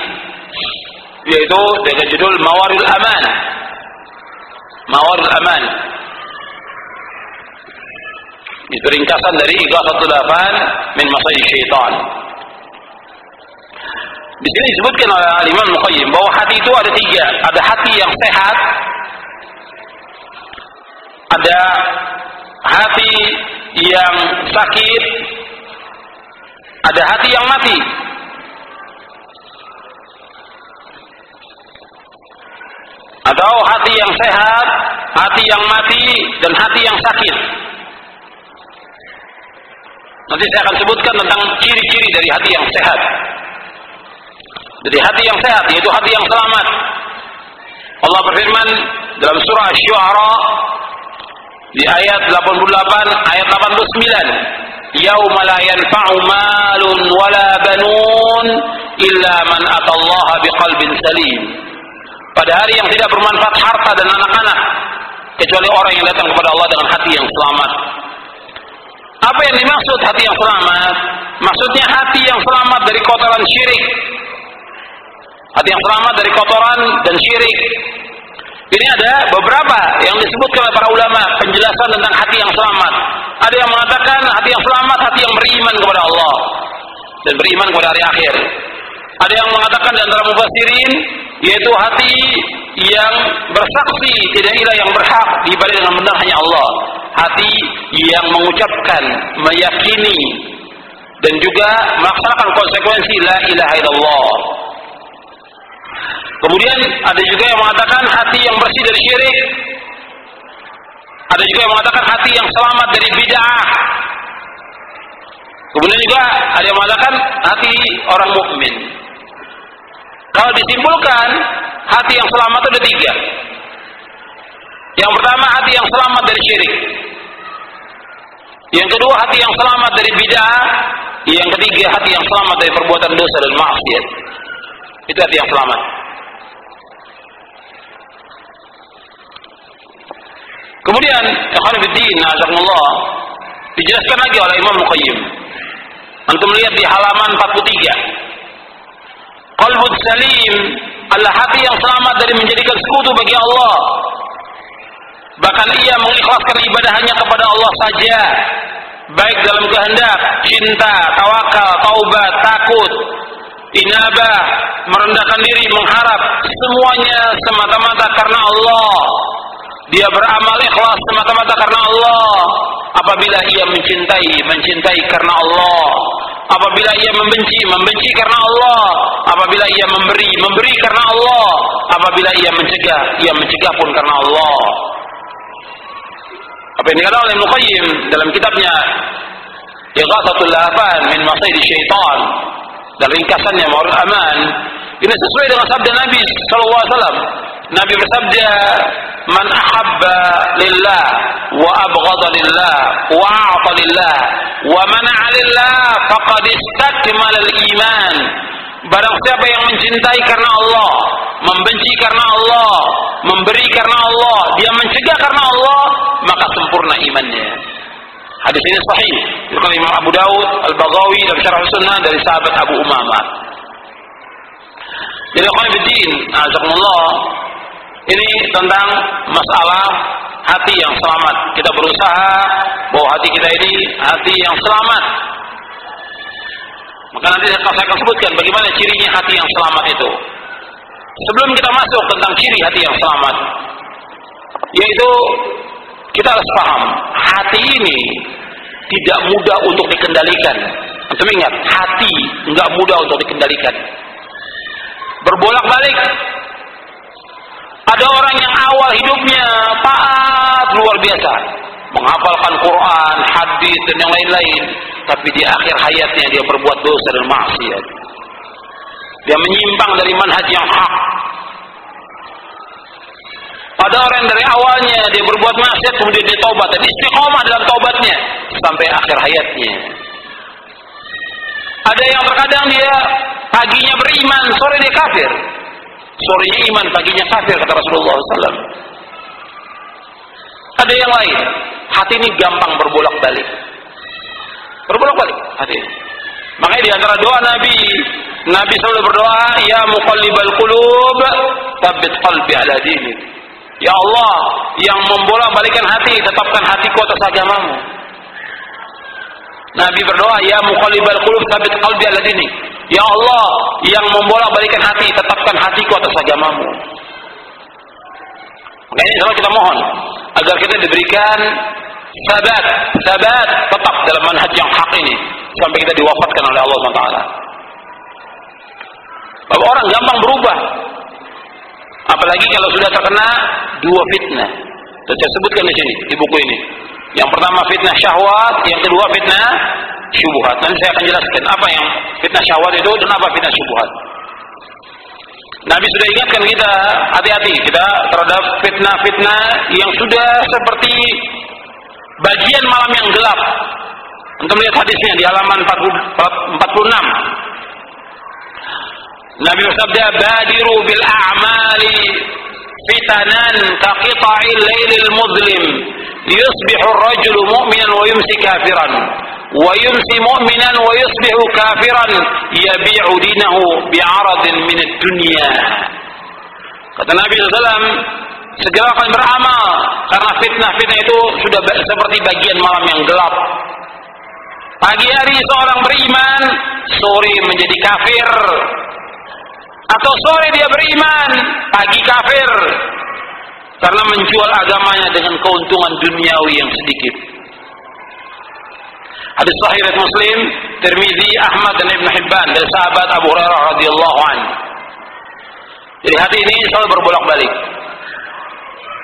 yaitu dengan judul Mawaril Amanah. Mawaril Amanah itu ringkasan dari Ighathatul Lahfan min Masaid Syaitan. Di sini disebutkan oleh Imam Al-Qayyim bahwa hati itu ada tiga. Ada hati yang sehat, ada hati yang sakit, ada hati yang mati. Atau hati yang sehat, hati yang mati, dan hati yang sakit. Nanti saya akan sebutkan tentang ciri-ciri dari hati yang sehat. Jadi hati yang sehat yaitu hati yang selamat. Allah berfirman dalam surah Syu'ara di ayat 88 ayat 89, yauma la yanfa'u malun wala banun illa man atallaha biqalbin salim. Pada hari yang tidak bermanfaat harta dan anak-anak kecuali orang yang datang kepada Allah dengan hati yang selamat. Apa yang dimaksud hati yang selamat? Maksudnya hati yang selamat dari kotoran syirik. Hati yang selamat dari kotoran dan syirik. Ini ada beberapa yang disebutkan oleh para ulama penjelasan tentang hati yang selamat. Ada yang mengatakan hati yang selamat hati yang beriman kepada Allah dan beriman kepada hari akhir. Ada yang mengatakan di antara mufassirin yaitu hati yang bersaksi tidak ilah yang berhak diibadahi dengan benar hanya Allah. Hati yang mengucapkan, meyakini, dan juga melaksanakan konsekuensi la ilaha illallah. Kemudian ada juga yang mengatakan hati yang bersih dari syirik. Ada juga yang mengatakan hati yang selamat dari bid'ah. Kemudian juga ada yang mengatakan hati orang mukmin. Kalau disimpulkan, hati yang selamat itu ada tiga. Yang pertama, hati yang selamat dari syirik. Yang kedua, hati yang selamat dari bid'ah. Yang ketiga, hati yang selamat dari perbuatan dosa dan maksiat. Itu hati yang selamat. Kemudian, ikhwan fillah, azakumullah, dijelaskan lagi oleh Imam Al-Qayyim. Antum lihat di halaman 43. Qalbus salim adalah hati yang selamat dari menjadikan sekutu bagi Allah. Bahkan ia mengikhlaskan ibadahnya kepada Allah saja, baik dalam kehendak, cinta, tawakal, taubat, takut, inabah, merendahkan diri, mengharap, semuanya semata-mata karena Allah. Dia beramal ikhlas semata-mata karena Allah. Apabila ia mencintai, mencintai karena Allah. Apabila ia membenci, membenci karena Allah. Apabila ia memberi, memberi karena Allah. Apabila ia mencegah pun karena Allah. Apa yang dikatakan oleh Ibnu Qayyim dalam kitabnya Ighathatul Lahfan min Maqasid Syaitan, dan ringkasannya Ma'arif Aman, ini sesuai dengan sabda Nabi sallallahu alaihi wasallam. Nabi bersabda, "Man ahabba lillah wa abghadha lillah wa a'ta lillah wa mana'a lillah faqad istakmala al-iman." Barang siapa yang mencintai karena Allah, membenci karena Allah, memberi karena Allah, dia mencegah karena Allah, maka sempurna imannya. Hadis ini sahih diriwayatkan Imam Abu Dawud, Al-Baghawi dalam Syarah Sunnah dari sahabat Abu Umamah. Jadi ikhwan fillah, azakumullah, ini tentang masalah hati yang selamat. Kita berusaha bahwa hati kita ini hati yang selamat. Maka nanti saya akan sebutkan bagaimana cirinya hati yang selamat itu. Sebelum kita masuk tentang ciri hati yang selamat, yaitu kita harus paham, hati ini tidak mudah untuk dikendalikan. Antum ingat, hati enggak mudah untuk dikendalikan. Berbolak-balik. Ada orang yang awal hidupnya taat luar biasa, menghafalkan Quran, hadis dan yang lain-lain, tapi di akhir hayatnya dia berbuat dosa dan maksiat. Dia menyimpang dari manhaj yang hak. Ada orang dari awalnya dia berbuat maksiat, kemudian dia taubat dan istiqomah dalam taubatnya sampai akhir hayatnya. Ada yang terkadang dia paginya beriman, sore dia kafir. Sorenya iman, paginya kafir, kata Rasulullah SAW. Ada yang lain, hati ini gampang berbolak-balik. Berbolak-balik hati ini. Makanya di antara doa Nabi, Nabi selalu berdoa, "Ya muqallibal qulub, tsabbit qalbi ala dinik." Ya Allah, yang membolak-balikkan hati, tetapkan hatiku atas agamamu. Nabi berdoa, "Ya muqallibal qulub, tsabbit qalbi ala dinik." Ya Allah, yang membolak-balikkan hati, tetapkan hatiku atas agamamu. Makanya insyaallah kita mohon agar kita diberikan sabat tetap dalam manhaj yang hak ini sampai kita diwafatkan oleh Allah SWT. Bahwa orang gampang berubah, apalagi kalau sudah terkena dua fitnah. Dan saya sebutkan di sini di buku ini. Yang pertama fitnah syahwat, yang kedua fitnah syubhat. Nanti saya akan jelaskan apa yang fitnah syahwat itu dan apa fitnah syubhat. Nabi sudah ingatkan kita, hati-hati kita terhadap fitnah-fitnah yang sudah seperti bagian malam yang gelap. Untuk melihat hadisnya di halaman 46. Nabi bersabda, "Badiru bil a'mali fitanan kaqita'il lailil muzlim, yusbihu ar-rajulu mu'minan wa yumsi kafiran." ويمسي مؤمنا ويصبح كافرا يبيع دينه بعرض من الدنيا. Kata Nabi SAW, segerakan beramal karena fitnah-fitnah itu sudah seperti bagian malam yang gelap. Pagi hari seorang beriman, sore menjadi kafir, atau sore dia beriman, pagi kafir, karena menjual agamanya dengan keuntungan duniawi yang sedikit. Hadis sahih riwayat Muslim, Tirmizi, Ahmad dan Ibn Hibban dari sahabat Abu Hurairah radhiyallahu anhu. Jadi hati ini selalu berbolak-balik.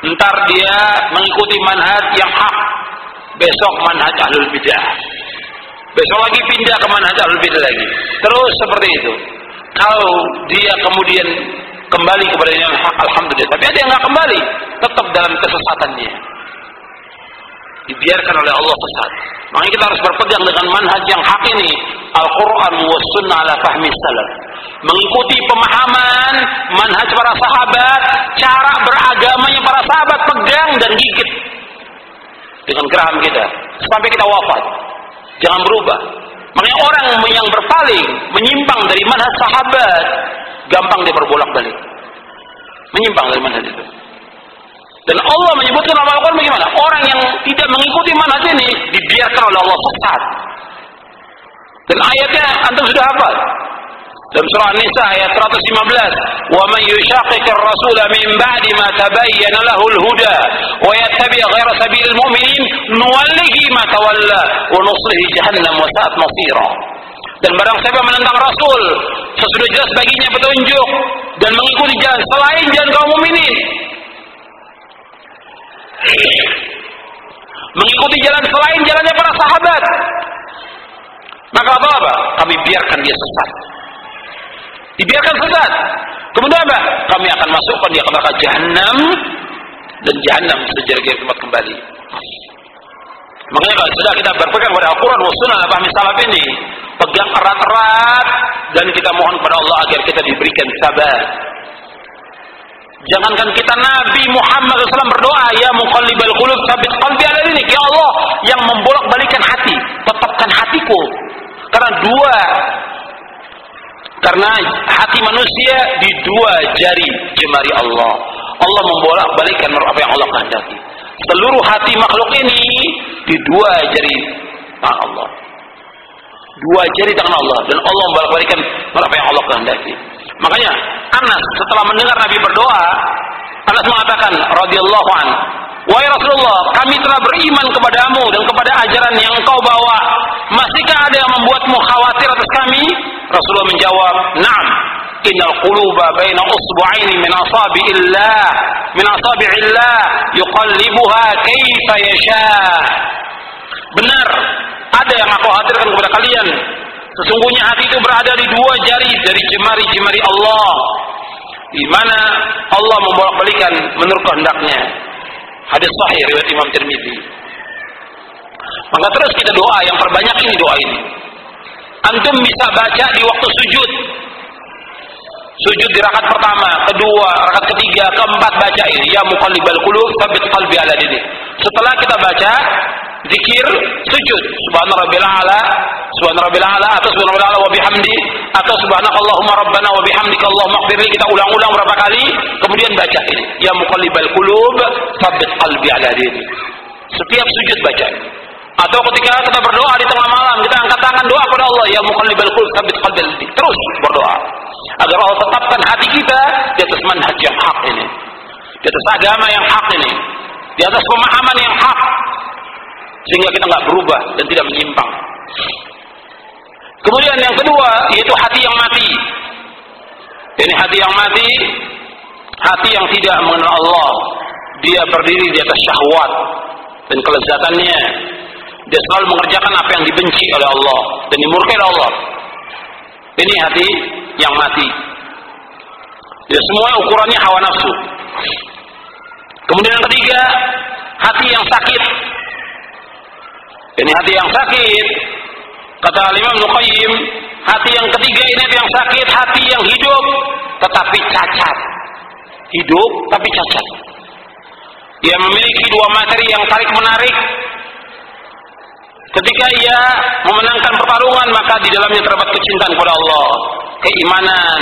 Entar dia mengikuti manhaj yang hak, besok manhaj ahlul bidah. Besok lagi pindah ke manhaj ahlul bidah lagi. Terus seperti itu. Kalau dia kemudian kembali kepada yang hak, alhamdulillah. Tapi ada yang enggak kembali, tetap dalam kesesatannya. Dibiarkan oleh Allah sesat. Makanya kita harus berpegang dengan manhaj yang hak ini, Al-Quran wa sunnah ala fahmi salaf, mengikuti pemahaman manhaj para sahabat, cara beragamanya para sahabat, pegang dan gigit dengan geram kita sampai kita wafat, jangan berubah. Makanya orang yang berpaling, menyimpang dari manhaj sahabat, gampang dia berbolak-balik menyimpang dari manhaj itu. Dan Allah menyebutkan dalam Al-Quran bagaimana orang yang tidak mengikuti manhaj ini dibiarkan oleh Allah sesat. Dan ayatnya antum sudah hafal. dalam surah Nisa ayat 115, "Wa man yushaqiqir rasul min ba'di ma tabayyana lahul huda wa yattabi' ghayra sabilil mu'minin nuwallihi ma tawalla wa nuslihi jahannam wa sa'at masira." Dan barang siapa menentang Rasul sesudah jelas baginya petunjuk dan mengikuti jalan selain jalan kaum mukminin, mengikuti jalan selain jalannya para sahabat, maka apa? Kami biarkan dia sesat. Dibiarkan sesat. Kemudian apa? Kami akan masukkan dia ke neraka Jahannam, dan Jahannam sejajar tempat kembali. Makanya kalau sudah kita berpegang pada Al-Quran wa Sunnah paham salaf ini, pegang erat-erat, dan kita mohon kepada Allah agar kita diberikan sabar. Jangankan kita Nabi Muhammad SAW berdoa, ya muqallibal qulub sabit qalbi ala dinik, ya Allah yang membolak-balikkan hati, tetapkan hatiku. Karena hati manusia di dua jari jemari Allah. Allah membolak-balikkan apa yang Allah kehendaki. Seluruh hati makhluk ini di dua jari tangan Allah. Dua jari tangan Allah, dan Allah membolak-balikkan apa yang Allah kehendaki. Makanya Anas setelah mendengar Nabi berdoa, Anas mengatakan radhiyallahu anhu, "Wahai Rasulullah, kami telah beriman kepadamu dan kepada ajaran yang engkau bawa. Masihkah ada yang membuatmu khawatir atas kami?" Rasulullah menjawab, "Na'am. Innal quluba baina usbu'aini min asabi'illah yuqallibuha kaifa yasha." Benar, ada yang aku khawatirkan kepada kalian. Sesungguhnya hati itu berada di dua jari dari jemari-jemari Allah, di mana Allah membolak-balikan menurut kehendaknya. Hadis sahih riwayat Imam Tirmizi. Maka terus kita doa yang perbanyak ini, doa ini. Antum bisa baca di waktu sujud. Sujud di rakaat pertama, kedua, rakaat ketiga, keempat baca ini, ya muqallibal qulub tsabbit qalbi ala dinik. Setelah kita baca zikir sujud, subhanarabbil a'la, subhanarabbil a'la, atau subhanarabbil a'la wa bihamdi, atau subhanakallahumma rabbana wa bihamdika allahumma ighfirli, kita ulang-ulang berapa kali, kemudian baca ini, ya muqallibal qulub tsabbit qalbi ala dinik. Setiap sujud baca. Atau ketika kita berdoa di tengah malam, kita angkat tangan doa kepada Allah, ya muqallibal qulub tsabbit qalbi ala dinik. Terus berdoa agar Allah tetapkan hati kita di atas manhaj yang hak ini, di atas agama yang hak ini, di atas pemahaman yang hak, sehingga kita nggak berubah dan tidak menyimpang. Kemudian yang kedua yaitu hati yang mati. Ini hati yang mati, hati yang tidak mengenal Allah. Dia berdiri di atas syahwat dan kelezatannya. Dia selalu mengerjakan apa yang dibenci oleh Allah dan dimurkai oleh Allah. Ini hati yang mati. Ya, semuanya ukurannya hawa nafsu. Kemudian yang ketiga, hati yang sakit. Ini hati yang sakit. Kata Imam Ibnu Qayyim, hati yang ketiga ini hati yang sakit, hati yang hidup tetapi cacat. Hidup tapi cacat. Ia memiliki dua materi yang tarik-menarik. Ketika ia memenangkan pertarungan, maka di dalamnya terdapat kecintaan kepada Allah, keimanan,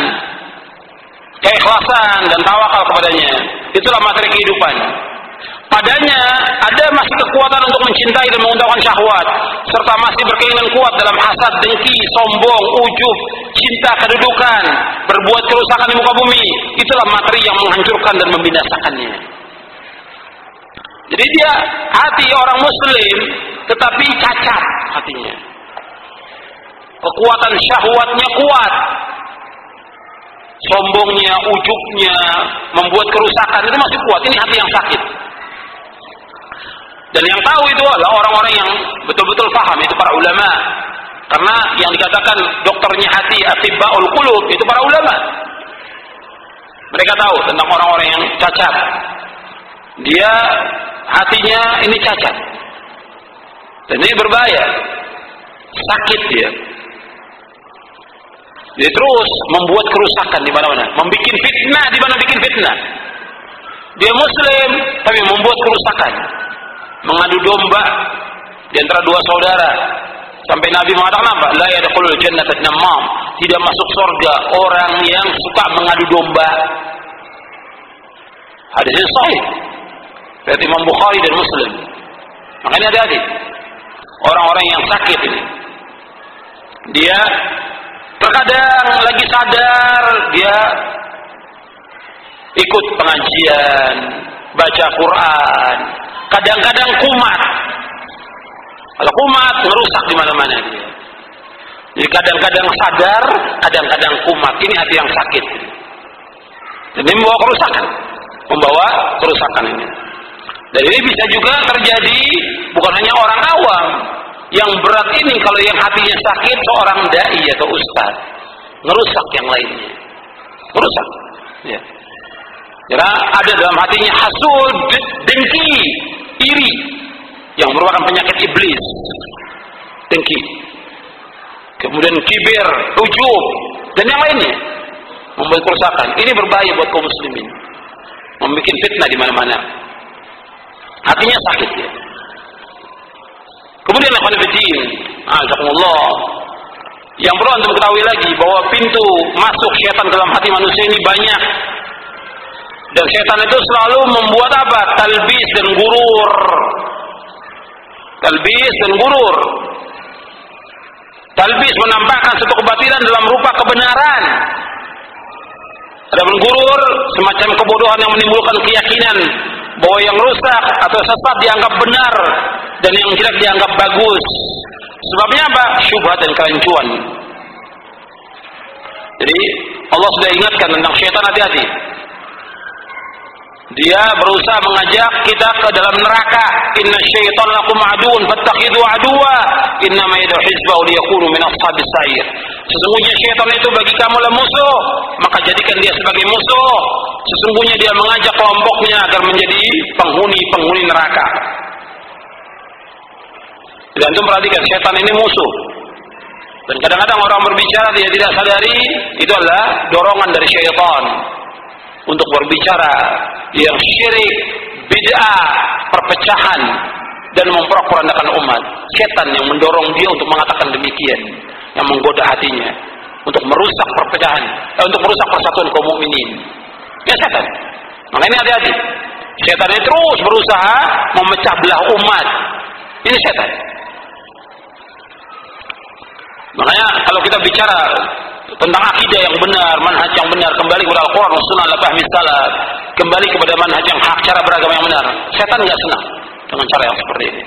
keikhlasan, dan tawakal kepadanya. Itulah materi kehidupan. Padanya ada masih kekuatan untuk mencintai dan mengundangkan syahwat, serta masih berkeinginan kuat dalam hasad, dengki, sombong, ujub, cinta kedudukan, berbuat kerusakan di muka bumi. Itulah materi yang menghancurkan dan membinasakannya. Jadi dia hati orang muslim tetapi cacat hatinya. Kekuatan syahwatnya kuat. Sombongnya, ujubnya, membuat kerusakan itu masih kuat. Ini hati yang sakit. Dan yang tahu itu adalah orang-orang yang betul-betul paham, itu para ulama. Karena yang dikatakan dokternya hati, atibbaul qulub, itu para ulama. Mereka tahu tentang orang-orang yang cacat. Dia hatinya ini cacat. Dan ini berbahaya. Sakit dia. Dia terus membuat kerusakan di mana-mana, membikin fitnah di mana bikin fitnah. Dia muslim tapi membuat kerusakan. Mengadu domba di antara dua saudara. Sampai Nabi mengatakan apa? La yadkhulul jannata namam. Tidak masuk surga orang yang suka mengadu domba. Hadisnya sahih. Dari Imam Bukhari dan Muslim. Makanya hati-hati. Orang-orang yang sakit ini, dia Terkadang lagi sadar dia ikut pengajian, baca Quran, kadang-kadang kumat. Kalau kumat merusak di mana-mana dia. Jadi kadang-kadang sadar, kadang-kadang kumat. Ini hati yang sakit. Jadi membawa kerusakan, ini. Dan ini bisa juga terjadi bukan hanya orang awam. Yang berat ini kalau yang hatinya sakit seorang dai atau ustaz, merusak yang lainnya, merusak. Ya. Karena ada dalam hatinya hasud, dengki, iri, yang merupakan penyakit iblis, dengki. Kemudian kibir, ujub, dan yang lainnya membuat kerusakan. Ini berbahaya buat kaum muslimin, membuat fitnah di mana-mana. Hatinya sakit ya. Kemudian akhwan fillah, azakumullah. Yang perlu untuk ketahui lagi bahwa pintu masuk syaitan dalam hati manusia ini banyak. Dan syaitan itu selalu membuat apa? Talbis dan gurur. Talbis dan gurur. Talbis menampakkan suatu kebatilan dalam rupa kebenaran. Adapun gurur semacam kebodohan yang menimbulkan keyakinan bahwa yang rusak atau sesat dianggap benar dan yang jelek dianggap bagus. Sebabnya apa? Syubhat dan kerancuan. Jadi Allah sudah ingatkan tentang syaitan, hati-hati. Dia berusaha mengajak kita ke dalam neraka. Inna syaitana lakum aduun fattakhidhu aduwa innama yad'u hizbahu liyakunu min ashabis sa'ir. Sesungguhnya syaitan itu bagi kamu lah musuh, maka jadikan dia sebagai musuh. Sesungguhnya dia mengajak kelompoknya agar menjadi penghuni neraka. Dan itu perhatikan, setan ini musuh. Dan kadang-kadang orang berbicara dia tidak sadari itu adalah dorongan dari syaitan untuk berbicara yang syirik, bid'ah, perpecahan dan memporak-porandakan umat. Setan yang mendorong dia untuk mengatakan demikian, yang menggoda hatinya untuk merusak perpecahan, untuk merusak persatuan kaum mukminin. Ya setan. Makanya hati-hati. Setan ini terus berusaha memecah belah umat. Ini setan. Makanya kalau kita bicara tentang akidah yang benar, manhaj yang benar, kembali kepada Al-Quran dan Sunnah, kembali kepada manhaj yang hak, cara beragama yang benar. Setan nggak senang dengan cara yang seperti ini.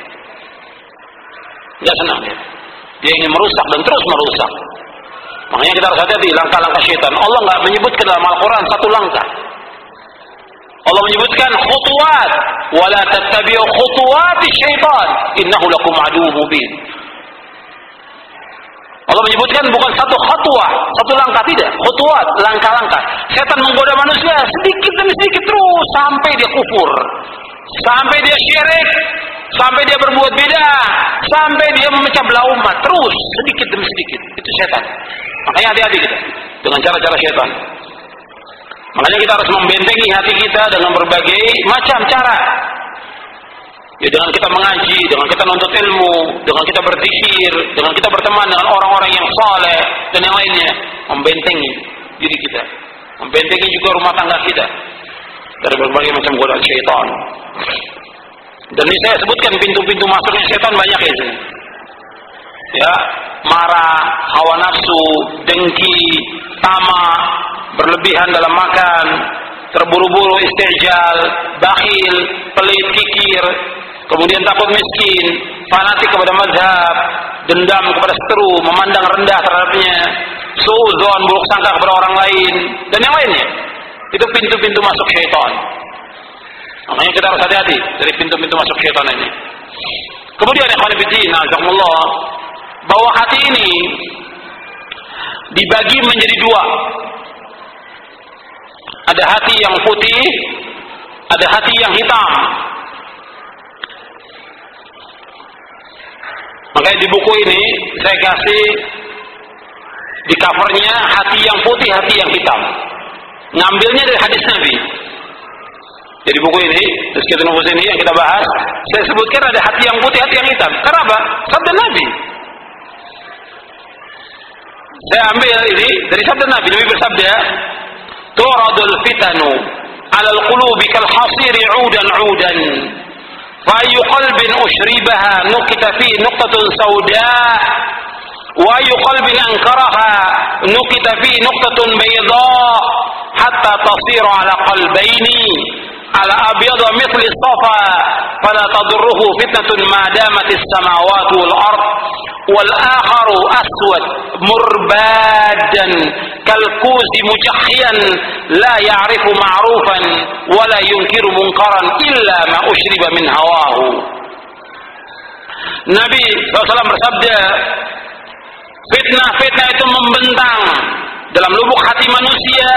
Nggak senang dia. Dia ingin merusak dan terus merusak. Makanya kita harus hati-hati langkah-langkah setan. Allah nggak menyebutkan dalam Al-Quran satu langkah. Allah menyebutkan khutuwat, wala tattabi'u khutuwati syaitan, innahu lakum aduwwun mubin. Allah menyebutkan bukan satu khatwah, satu langkah, tidak. Khatwat, langkah-langkah. Setan menggoda manusia sedikit demi sedikit terus sampai dia kufur, sampai dia syirik, sampai dia berbuat bid'ah, sampai dia memecah belah umat, terus sedikit demi sedikit. Itu setan. Makanya hati-hati kita dengan cara-cara setan. Makanya kita harus membentengi hati kita dengan berbagai macam cara. Ya, dengan kita mengaji, dengan kita nuntut ilmu, dengan kita berzikir, dengan kita berteman dengan orang-orang yang saleh dan yang lainnya, membentengi diri kita, membentengi juga rumah tangga kita dari berbagai macam godaan syaitan. Dan ini saya sebutkan pintu-pintu masuknya syaitan banyak ya. Ya, marah, hawa nafsu, dengki, tamak, berlebihan dalam makan, terburu-buru, istijal, bakhil, pelit, kikir. Kemudian takut miskin, fanatik kepada mazhab, dendam kepada seteru, memandang rendah terhadapnya, suudzon, buruk sangka kepada orang lain, dan yang lainnya. Itu pintu-pintu masuk syaitan. Makanya kita harus hati-hati dari pintu-pintu masuk syaitan ini. Kemudian ikhwan fillah, azakumullah, bahwa hati ini dibagi menjadi dua. Ada hati yang putih, ada hati yang hitam. Makanya di buku ini saya kasih di covernya hati yang putih, hati yang hitam. Ngambilnya dari hadis Nabi. Jadi buku ini, Tazkiyatun Nufus ini yang kita bahas, saya sebutkan ada hati yang putih, hati yang hitam. Kenapa? Sabda Nabi. Saya ambil ini dari sabda Nabi. Nabi bersabda, "Turadul fitanu 'alal qulubi kal hasiri 'udan 'udan." Fa ayu qalbin ushribaha nuqta fi nuqtatun sauda Wa yuqalbil ankaraha nuqita fi nuqtatun bayda hatta tasiru ala qalbaini ala abyadu mithli safa fala tadurruhu fitnatun ma damatis samawati wal ard wal akharu aswad murbadan kal kuzi mujahiyan la ya'rifu ma'rufan wa la yunkiru munkaran illa ma ushriba min hawahu. Nabi SAW bersabda, fitnah-fitnah itu membentang dalam lubuk hati manusia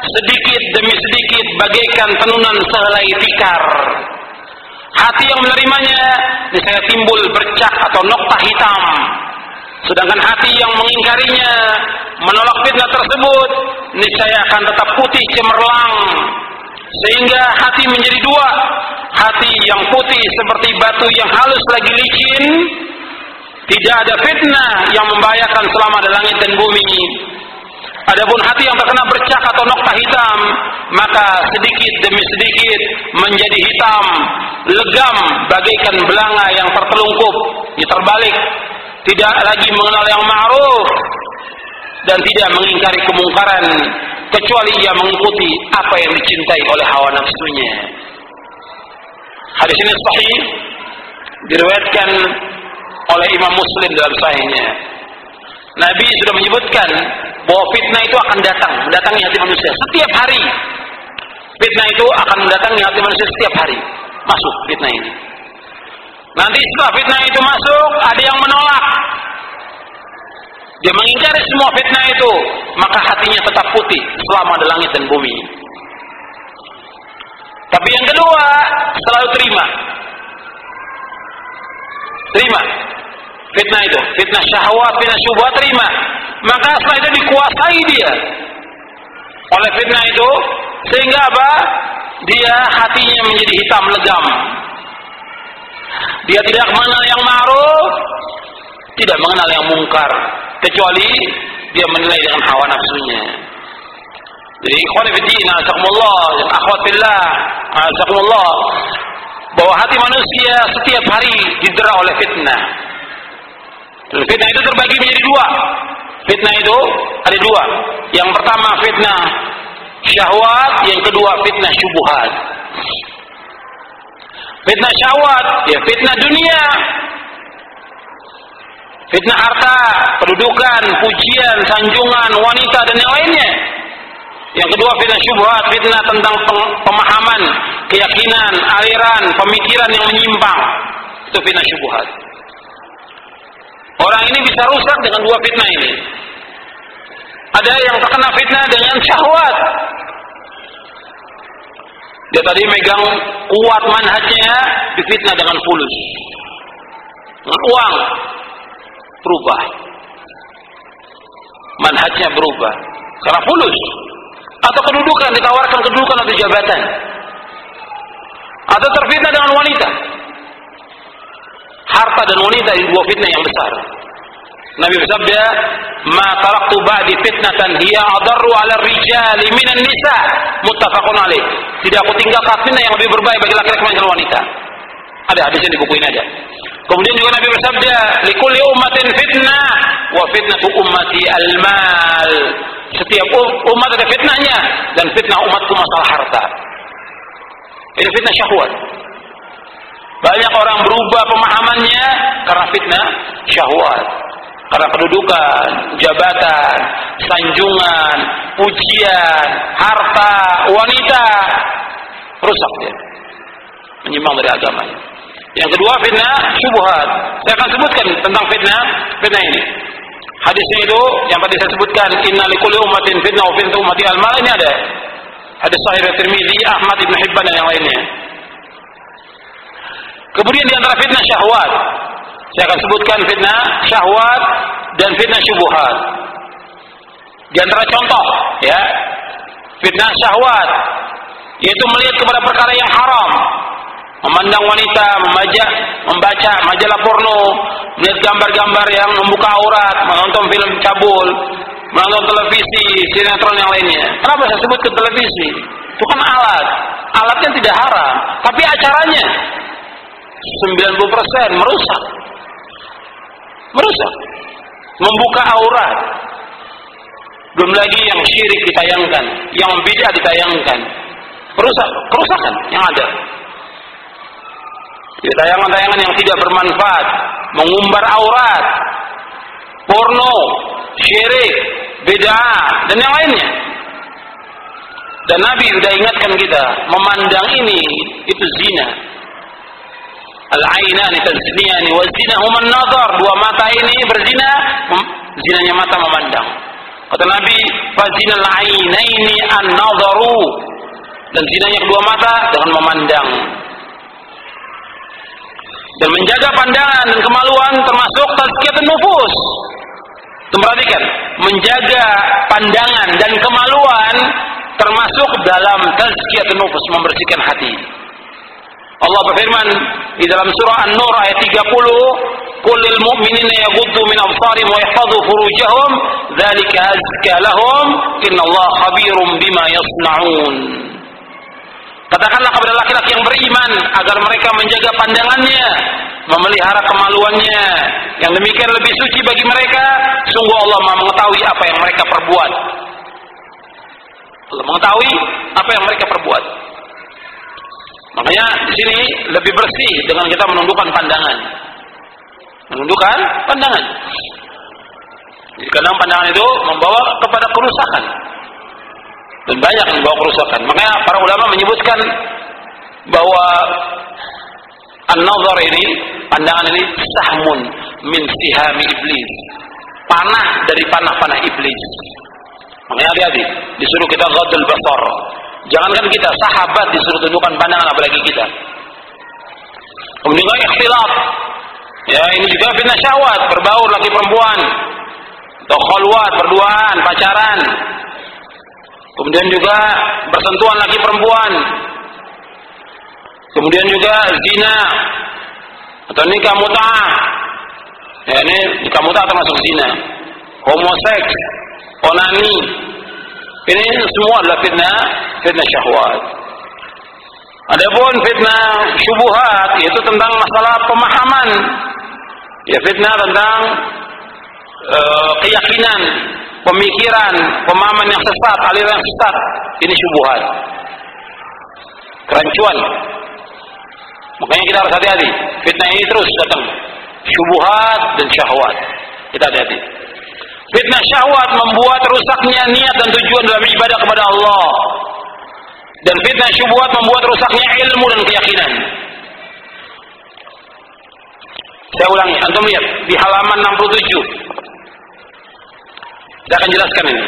sedikit demi sedikit bagaikan tenunan sehelai tikar. Hati yang menerimanya misalnya timbul bercak atau noktah hitam, sedangkan hati yang mengingkarinya, menolak fitnah tersebut, niscaya akan tetap putih cemerlang, sehingga hati menjadi dua, hati yang putih seperti batu yang halus lagi licin, tidak ada fitnah yang membahayakan selama ada langit dan bumi. Adapun hati yang terkena bercak atau noktah hitam, maka sedikit demi sedikit menjadi hitam, legam bagaikan belanga yang tertelungkup, diterbalik, tidak lagi mengenal yang ma'ruf dan tidak mengingkari kemungkaran kecuali ia mengikuti apa yang dicintai oleh hawa nafsunya. Hadis ini sahih, diriwayatkan oleh Imam Muslim dalam sahihnya. Nabi sudah menyebutkan bahwa fitnah itu akan datang, mendatangi hati manusia setiap hari. Fitnah itu akan mendatangi hati manusia setiap hari. Masuk fitnah ini. Nanti setelah fitnah itu masuk, ada yang menolak. Dia mengingkari semua fitnah itu, maka hatinya tetap putih selama ada langit dan bumi. Tapi yang kedua, selalu terima. Terima fitnah itu, fitnah syahwat, fitnah syubhat, terima. Maka setelah itu dikuasai dia oleh fitnah itu, sehingga apa? Dia hatinya menjadi hitam legam. Dia tidak mengenal yang ma'ruf, tidak mengenal yang mungkar, kecuali dia menilai dengan hawa nafsunya. Jadi ikhwan fillah, azakumullah, dan akhwat fillah, azakumullah, bahwa hati manusia setiap hari didera oleh fitnah. Dan fitnah itu terbagi menjadi dua. Fitnah itu ada dua. Yang pertama fitnah syahwat, yang kedua fitnah syubhat. Fitnah syahwat, ya fitnah dunia. Fitnah harta, kedudukan, pujian, sanjungan, wanita dan yang lainnya. Yang kedua fitnah syubhat, fitnah tentang pemahaman, keyakinan, aliran, pemikiran yang menyimpang. Itu fitnah syubhat. Orang ini bisa rusak dengan dua fitnah ini. Ada yang terkena fitnah dengan syahwat. Dia tadi megang kuat manhajnya, difitnah dengan fulus. Dengan uang, berubah. Manhajnya berubah karena fulus. Atau kedudukan, ditawarkan kedudukan atau jabatan. Atau terfitnah dengan wanita. Harta dan wanita itu dua fitnah yang besar. Nabi bersabda, "Ma taraktu ba'di fitnatan hiya adarru 'ala ar-rijali minan nisa." Muttafaqun alaih. Tidak aku tinggalkan fitnah yang lebih berbahaya bagi laki-laki daripada wanita. Ada hadisnya di buku ini aja. Kemudian juga Nabi bersabda, "Likulli ummatin fitnah wa fitnatu ummati al-mal." Setiap umat ada fitnahnya dan fitnah umatku masalah harta. Ini fitnah syahwat. Banyak orang berubah pemahamannya karena fitnah syahwat. Karena kedudukan, jabatan, sanjungan, pujian, harta, wanita, rusak dia. Menyimpang dari agamanya. Yang kedua fitnah syubhat. Saya akan sebutkan tentang fitnah ini. Hadis itu yang tadi saya sebutkan, inna likulli ummatin fitnah wa fitnatu ummati al-mal, ini ada. Hadis sahih Tirmidzi, Ahmad, Ibn Hibban dan yang lainnya. Kemudian di antara fitnah syahwat, saya akan sebutkan fitnah syahwat dan fitnah syubhat. Di antara contoh, ya, fitnah syahwat yaitu melihat kepada perkara yang haram, memandang wanita, membaca majalah porno, melihat gambar-gambar yang membuka aurat, menonton film cabul, menonton televisi, sinetron yang lainnya. Kenapa saya sebut ke televisi? Itu kan alat. Alatnya tidak haram, tapi acaranya 90% merusak. membuka aurat. Belum lagi yang syirik ditayangkan, yang bid'ah ditayangkan, kerusakan yang ada. Tayangan-tayangan yang tidak bermanfaat, mengumbar aurat, porno, syirik, bid'ah, dan yang lainnya. Dan Nabi sudah ingatkan kita, memandang ini itu zina. Al-ainani tazniyani wa zinahuma an-nazar, dua mata ini berzina, zinanya mata memandang. Kata Nabi, fa zinal ainaini an-nazaru, dan zinanya kedua mata dengan memandang. Dan menjaga pandangan dan kemaluan termasuk tazkiyatun nufus. Perhatikan, menjaga pandangan dan kemaluan termasuk dalam tazkiyatun nufus, membersihkan hati. Allah berfirman di dalam surah An-Nur ayat 30, "Qul lil mu'minina yaghuddu min absarihim wa yahfazu furujahum, dzalika azka lahum, innallaha khabirum bima yasna'un." Katakanlah kepada laki-laki yang beriman agar mereka menjaga pandangannya, memelihara kemaluannya. Yang demikian lebih suci bagi mereka, sungguh Allah Maha mengetahui apa yang mereka perbuat. Allah mengetahui apa yang mereka perbuat. Makanya di sini lebih bersih dengan kita menundukkan pandangan. Menundukkan pandangan. Jadi kadang pandangan itu membawa kepada kerusakan. Dan banyak yang membawa kerusakan. Makanya para ulama menyebutkan bahwa an-nazar ini, pandangan ini, sahmun min sihami iblis. Panah dari panah-panah iblis. Makanya hati-hati, disuruh kita ghadul basar. Jangankan kita, sahabat disuruh tunjukkan pandangan, apalagi kita. Kemudian ikhtilaf. Ya, ini juga fitnah syahwat, berbaur laki perempuan. Atau khalwat, berduaan, pacaran. Kemudian juga bersentuhan laki perempuan. Kemudian juga zina atau nikah mut'ah. Ya, ini nikah mut'ah termasuk zina. Homoseks, onani. Ini semua adalah fitnah syahwat. Adapun fitnah syubuhat yaitu tentang masalah pemahaman. Ya, fitnah tentang keyakinan, pemikiran, pemahaman yang sesat, aliran yang sesat. Ini syubuhat. Kerancuan. Makanya kita harus hati-hati. Fitnah ini terus datang. Syubuhat dan syahwat. Kita hati-hati. Fitnah syahwat membuat rusaknya niat dan tujuan dalam ibadah kepada Allah. Dan fitnah syubuhat membuat rusaknya ilmu dan keyakinan. Saya ulangi. Antum lihat di halaman 67. Saya akan jelaskan ini.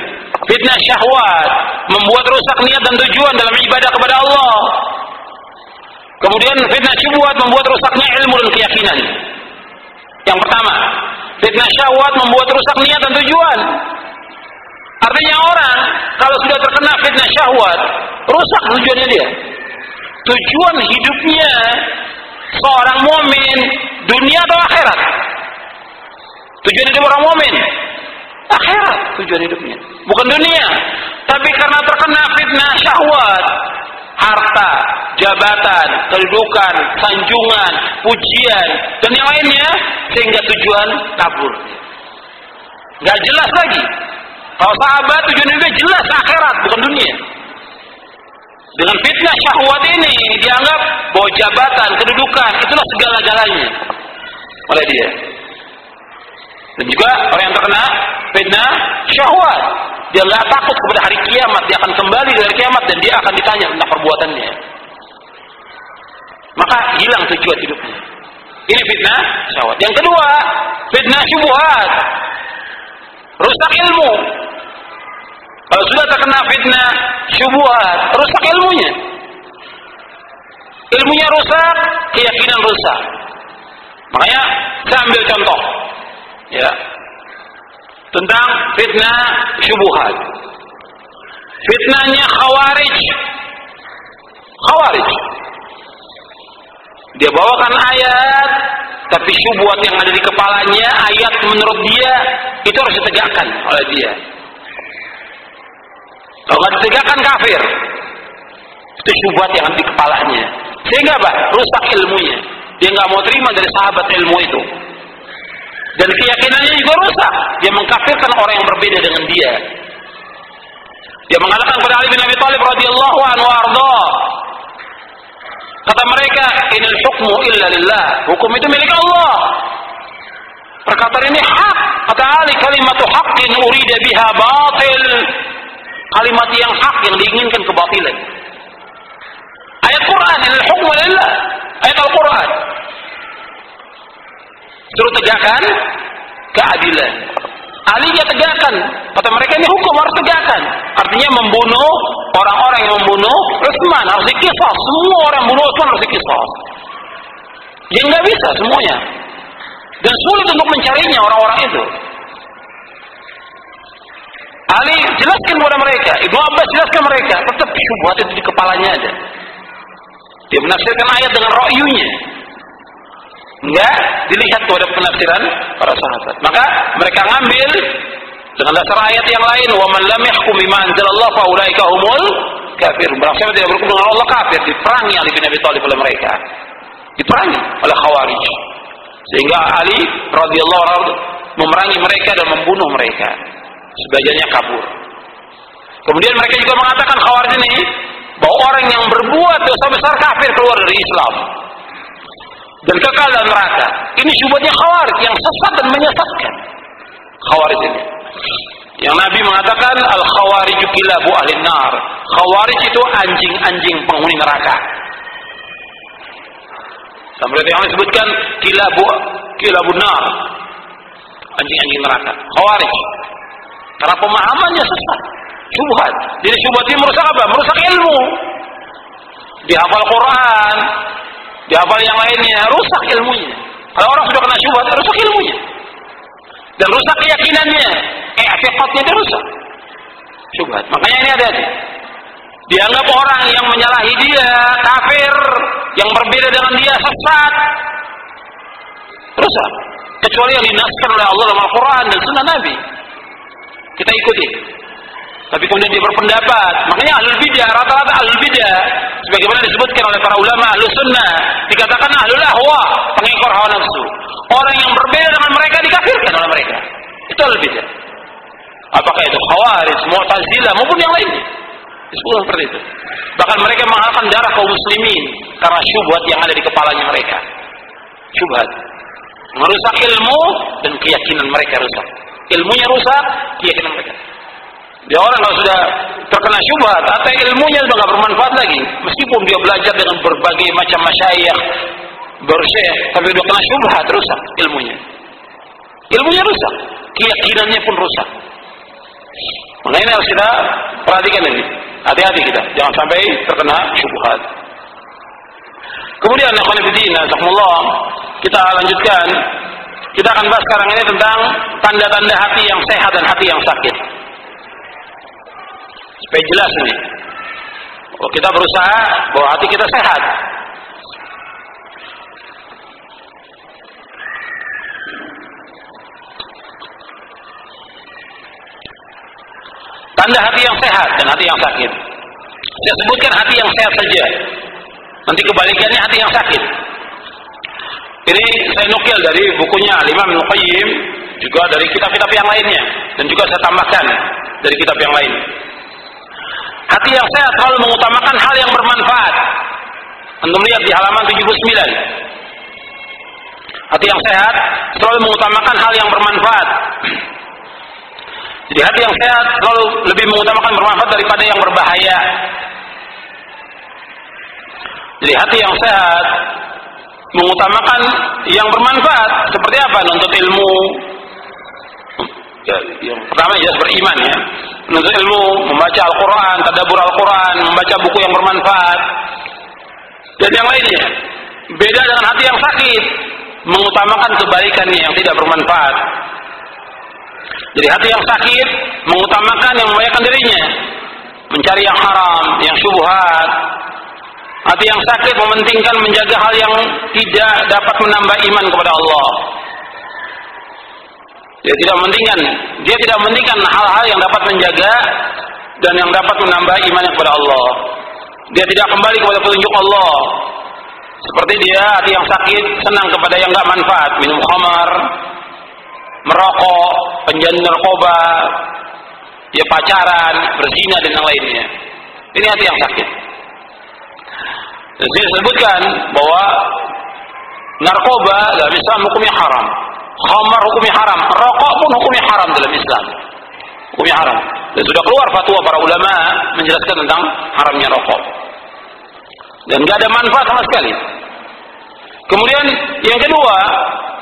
Fitnah syahwat membuat rusak niat dan tujuan dalam ibadah kepada Allah. Kemudian fitnah syubhat membuat rusaknya ilmu dan keyakinan. Yang pertama, fitnah syahwat membuat rusak niat dan tujuan. Artinya orang kalau sudah terkena fitnah syahwat, rusak tujuannya dia. Tujuan hidupnya seorang mukmin dunia atau akhirat? Tujuan hidup orang mukmin akhirat, tujuan hidupnya bukan dunia. Tapi karena terkena fitnah syahwat, harta, jabatan, kedudukan, sanjungan, pujian, dan yang lainnya, sehingga tujuan kabur. Gak jelas lagi. Kalau sahabat tujuan hidupnya jelas akhirat, bukan dunia. Dengan fitnah syahwat ini dianggap bahwa jabatan, kedudukan, itulah segala-galanya oleh dia. Dan juga orang yang terkena fitnah syahwat, dia nggak takut kepada hari kiamat, dia akan kembali dari kiamat dan dia akan ditanya tentang perbuatannya. Maka hilang tujuan hidupnya. Ini fitnah syahwat. Yang kedua, fitnah syubhat, rusak ilmu. Kalau sudah terkena fitnah syubhat, rusak ilmunya. Ilmunya rusak, keyakinan rusak. Makanya saya ambil contoh. Ya. Tentang fitnah syubhat. Fitnahnya Khawarij. Khawarij. Dia bawakan ayat, tapi syubhat yang ada di kepalanya, ayat menurut dia itu harus ditegakkan oleh dia. Kalau nggak ditegakkan kafir. Itu syubhat yang ada di kepalanya. Sehingga apa? Rusak ilmunya. Dia nggak mau terima dari sahabat ilmu itu. Dan keyakinannya juga rusak. Dia mengkafirkan orang yang berbeda dengan dia. Dia mengatakan kepada Ali bin Abi Thalib radhiyallahu anhu arda. Kata mereka, "Inil hukmu illa lillah." Hukum itu milik Allah. Perkataan ini hak. Kata Ali, kalimatu haqqin urida biha batil. Kalimat yang hak yang diinginkan kebatilan. Ayat Quran, "Inil hukmu lillah." Ayat Al-Quran. Suruh tegakkan keadilan. Ali dia tegakkan. Kata mereka ini hukum harus tegakkan. Artinya membunuh, orang-orang yang membunuh Utsman harus dikisas. Semua orang bunuh Utsman harus dikisas. Ya nggak bisa semuanya. Dan sulit untuk mencarinya orang-orang itu. Ali jelaskan kepada mereka. Ibnu Abbas jelaskan mereka. Tetap syubhat itu di kepalanya ada. Dia menafsirkan ayat dengan ra'yunya. Enggak dilihat pada penafsiran para sahabat. Maka mereka ngambil dengan dasar ayat yang lain, wa man lam yahkum bima anzalallahu fa ulaika humul kafirun. Berarti mereka tidak berhukum dengan Allah kafir, diperangi Ali bin Abi Thalib oleh mereka. Diperangi oleh Khawarij. Sehingga Ali radhiyallahu anhu memerangi mereka dan membunuh mereka. Sebagiannya kabur. Kemudian mereka juga mengatakan Khawarij ini bahwa orang yang berbuat dosa besar kafir keluar dari Islam dan kekal dalam neraka. Ini syubhatnya Khawarij yang sesat dan menyesatkan. Khawarij ini yang Nabi mengatakan al-khawarij kilabu ahlin nar. Khawarij itu anjing-anjing penghuni neraka. Sampai yang disebutkan kilabu nar, anjing-anjing neraka. Khawarij karena pemahamannya sesat. Syubhat. Jadi syubhat ini merusak apa? Merusak ilmu. Dihafal Quran, dihafal yang lainnya, rusak ilmunya. Kalau orang sudah kena syubhat, rusak ilmunya. Dan rusak keyakinannya. I'tiqadnya dia rusak. Syubhat. Makanya ini ada. Dianggap orang yang menyalahi dia kafir, yang berbeda dengan dia sesat. Rusak. Kecuali yang dinaskan oleh Allah dalam Al-Quran dan Sunnah Nabi. Kita ikuti. Tapi kemudian dia berpendapat. Makanya ahlul bidah, rata-rata ahlul bidah, sebagaimana disebutkan oleh para ulama ahlus sunnah, dikatakan ahlul ahwa, pengekor hawa nafsu. Orang yang berbeda dengan mereka dikafirkan oleh mereka. Itu ahlul bidah. Apakah itu Khawarij, Mu'tazilah maupun yang lainnya. Disebutkan seperti itu. Bahkan mereka menghalalkan darah kaum muslimin karena syubhat yang ada di kepalanya mereka. Syubhat merusak ilmu dan keyakinan mereka rusak. Ilmunya rusak, keyakinan mereka. Dia orang kalau sudah terkena syubhat, atau ilmunya sudah tidak bermanfaat lagi. Meskipun dia belajar dengan berbagai macam masyayikh, bersyekh, tapi dia kena syubhat, rusak ilmunya. Ilmunya rusak, keyakinannya pun rusak. Maka ini harus kita perhatikan ini. Hati-hati kita, jangan sampai terkena syubhat. Kemudian, ikhwan fillah, jazakumullah, kita lanjutkan. Kita akan bahas sekarang ini tentang tanda-tanda hati yang sehat dan hati yang sakit. Supaya jelas ini. Oh, kita berusaha bahwa hati kita sehat. Tanda hati yang sehat dan hati yang sakit. Saya sebutkan hati yang sehat saja. Nanti kebalikannya hati yang sakit. Ini saya nukil dari bukunya Imam Ibnu Qayyim, juga dari kitab-kitab yang lainnya, dan juga saya tambahkan dari kitab yang lain. Hati yang sehat selalu mengutamakan hal yang bermanfaat. Antum lihat di halaman 79. Hati yang sehat selalu mengutamakan hal yang bermanfaat. Jadi hati yang sehat selalu lebih mengutamakan bermanfaat daripada yang berbahaya. Jadi hati yang sehat mengutamakan yang bermanfaat. Seperti apa? Nuntut ilmu. Ya, yang pertama jelas beriman ya. Menuntut ilmu, membaca Al-Quran, tadabbur Al-Quran, membaca buku yang bermanfaat, dan yang lainnya. Beda dengan hati yang sakit, mengutamakan kebaikannya yang tidak bermanfaat. Jadi hati yang sakit mengutamakan yang membahayakan dirinya, mencari yang haram, yang syubhat. Hati yang sakit mementingkan menjaga hal yang tidak dapat menambah iman kepada Allah. Dia tidak mementingkan hal-hal yang dapat menjaga dan yang dapat menambah imannya kepada Allah. Dia tidak kembali kepada petunjuk Allah. Seperti dia hati yang sakit senang kepada yang enggak manfaat, minum khamar, merokok, penjadi narkoba, dia pacaran, berzina dan yang lainnya. Ini hati yang sakit. Dan saya sebutkan bahwa narkoba dalam Islam hukumnya haram, khamar hukumnya haram, rokok pun hukumnya haram dalam Islam, hukumnya haram. Dan sudah keluar fatwa para ulama menjelaskan tentang haramnya rokok. Dan tidak ada manfaat sama sekali. Kemudian yang kedua,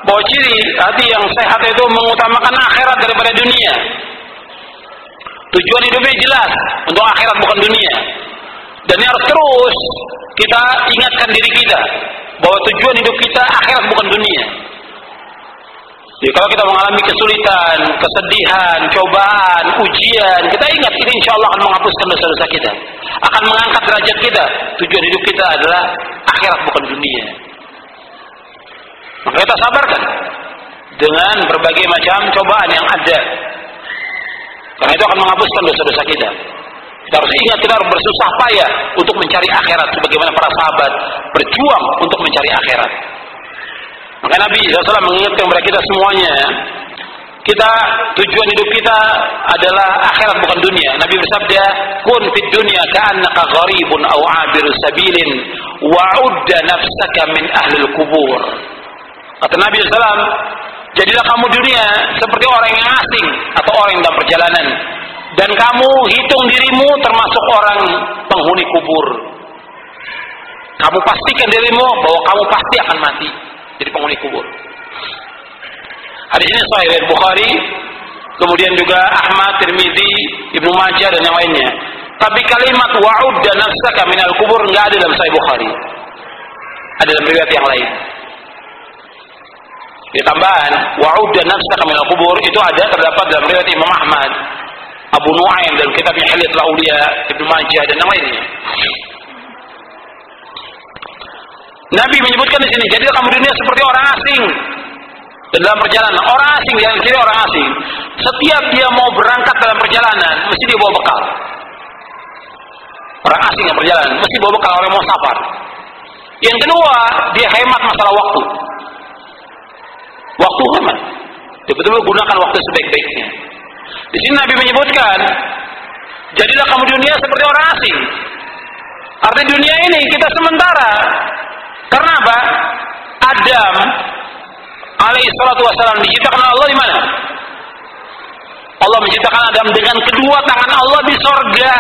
bahwa ciri hati yang sehat itu mengutamakan akhirat daripada dunia. Tujuan hidupnya jelas untuk akhirat bukan dunia. Dan ini harus terus kita ingatkan diri kita bahwa tujuan hidup kita akhirat bukan dunia. Jadi kalau kita mengalami kesulitan, kesedihan, cobaan, ujian, kita ingat ini insya Allah akan menghapuskan dosa-dosa kita, akan mengangkat derajat kita. Tujuan hidup kita adalah akhirat bukan dunia. Maka kita sabarkan dengan berbagai macam cobaan yang ada, karena itu akan menghapuskan dosa-dosa kita. Kita harus ingat, kita harus bersusah payah untuk mencari akhirat, sebagaimana para sahabat berjuang untuk mencari akhirat. Maka Nabi SAW mengingatkan kepada kita semuanya, kita tujuan hidup kita adalah akhirat bukan dunia. Nabi bersabda, kun fid dunya ka'annaka gharibun aw 'abiru sabilin wa'udda nafsaka min ahlil kubur. Kata Nabi SAW, jadilah kamu dunia seperti orang yang asing atau orang yang dalam perjalanan, dan kamu hitung dirimu termasuk orang penghuni kubur. Kamu pastikan dirimu bahwa kamu pasti akan mati jadi penghuni kubur. Hadis ini sahih dari Bukhari, kemudian juga Ahmad, Tirmidzi, Ibnu Majah dan yang lainnya. Tapi kalimat wa'udda nafsaka minal kubur enggak ada dalam sahih Bukhari. Ada dalam riwayat yang lain. Ditambahan wa'udda nafsaka minal kubur itu ada terdapat dalam riwayat Imam Ahmad, Abu Nu'aim dan kitabnya Hilyatul Auliya, Ibnu Majah dan yang lainnya. Nabi menyebutkan di sini, jadilah kamu dunia seperti orang asing dan dalam perjalanan. Orang asing yang sini orang asing. Setiap dia mau berangkat dalam perjalanan, mesti dia bawa bekal. Orang asing yang berjalan mesti bawa bekal, orang mau safar. Yang kedua, dia hemat masalah waktu. Waktu hemat. Dia betul-betul gunakan waktu sebaik-baiknya. Di sini Nabi menyebutkan, jadilah kamu dunia seperti orang asing. Arti dunia ini kita sementara. Karena apa? Adam alaihi salatu wassalam diciptakan Allah di mana? Allah menciptakan Adam dengan kedua tangan Allah di sorga.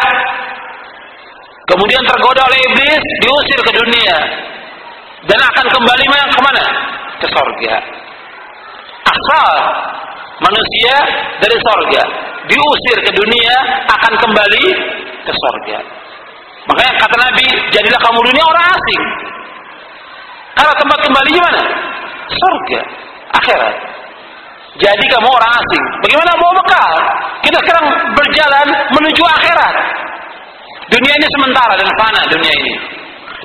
Kemudian tergoda oleh iblis, diusir ke dunia dan akan kembali kemana? Ke sorga. Asal manusia dari sorga diusir ke dunia akan kembali ke sorga. Makanya kata Nabi, jadilah kamu dunia orang asing. Karena tempat kembalinya mana? Surga, akhirat. Jadi kamu orang asing. Bagaimana mau bekal? Kita sekarang berjalan menuju akhirat. Dunia ini sementara dan fana dunia ini.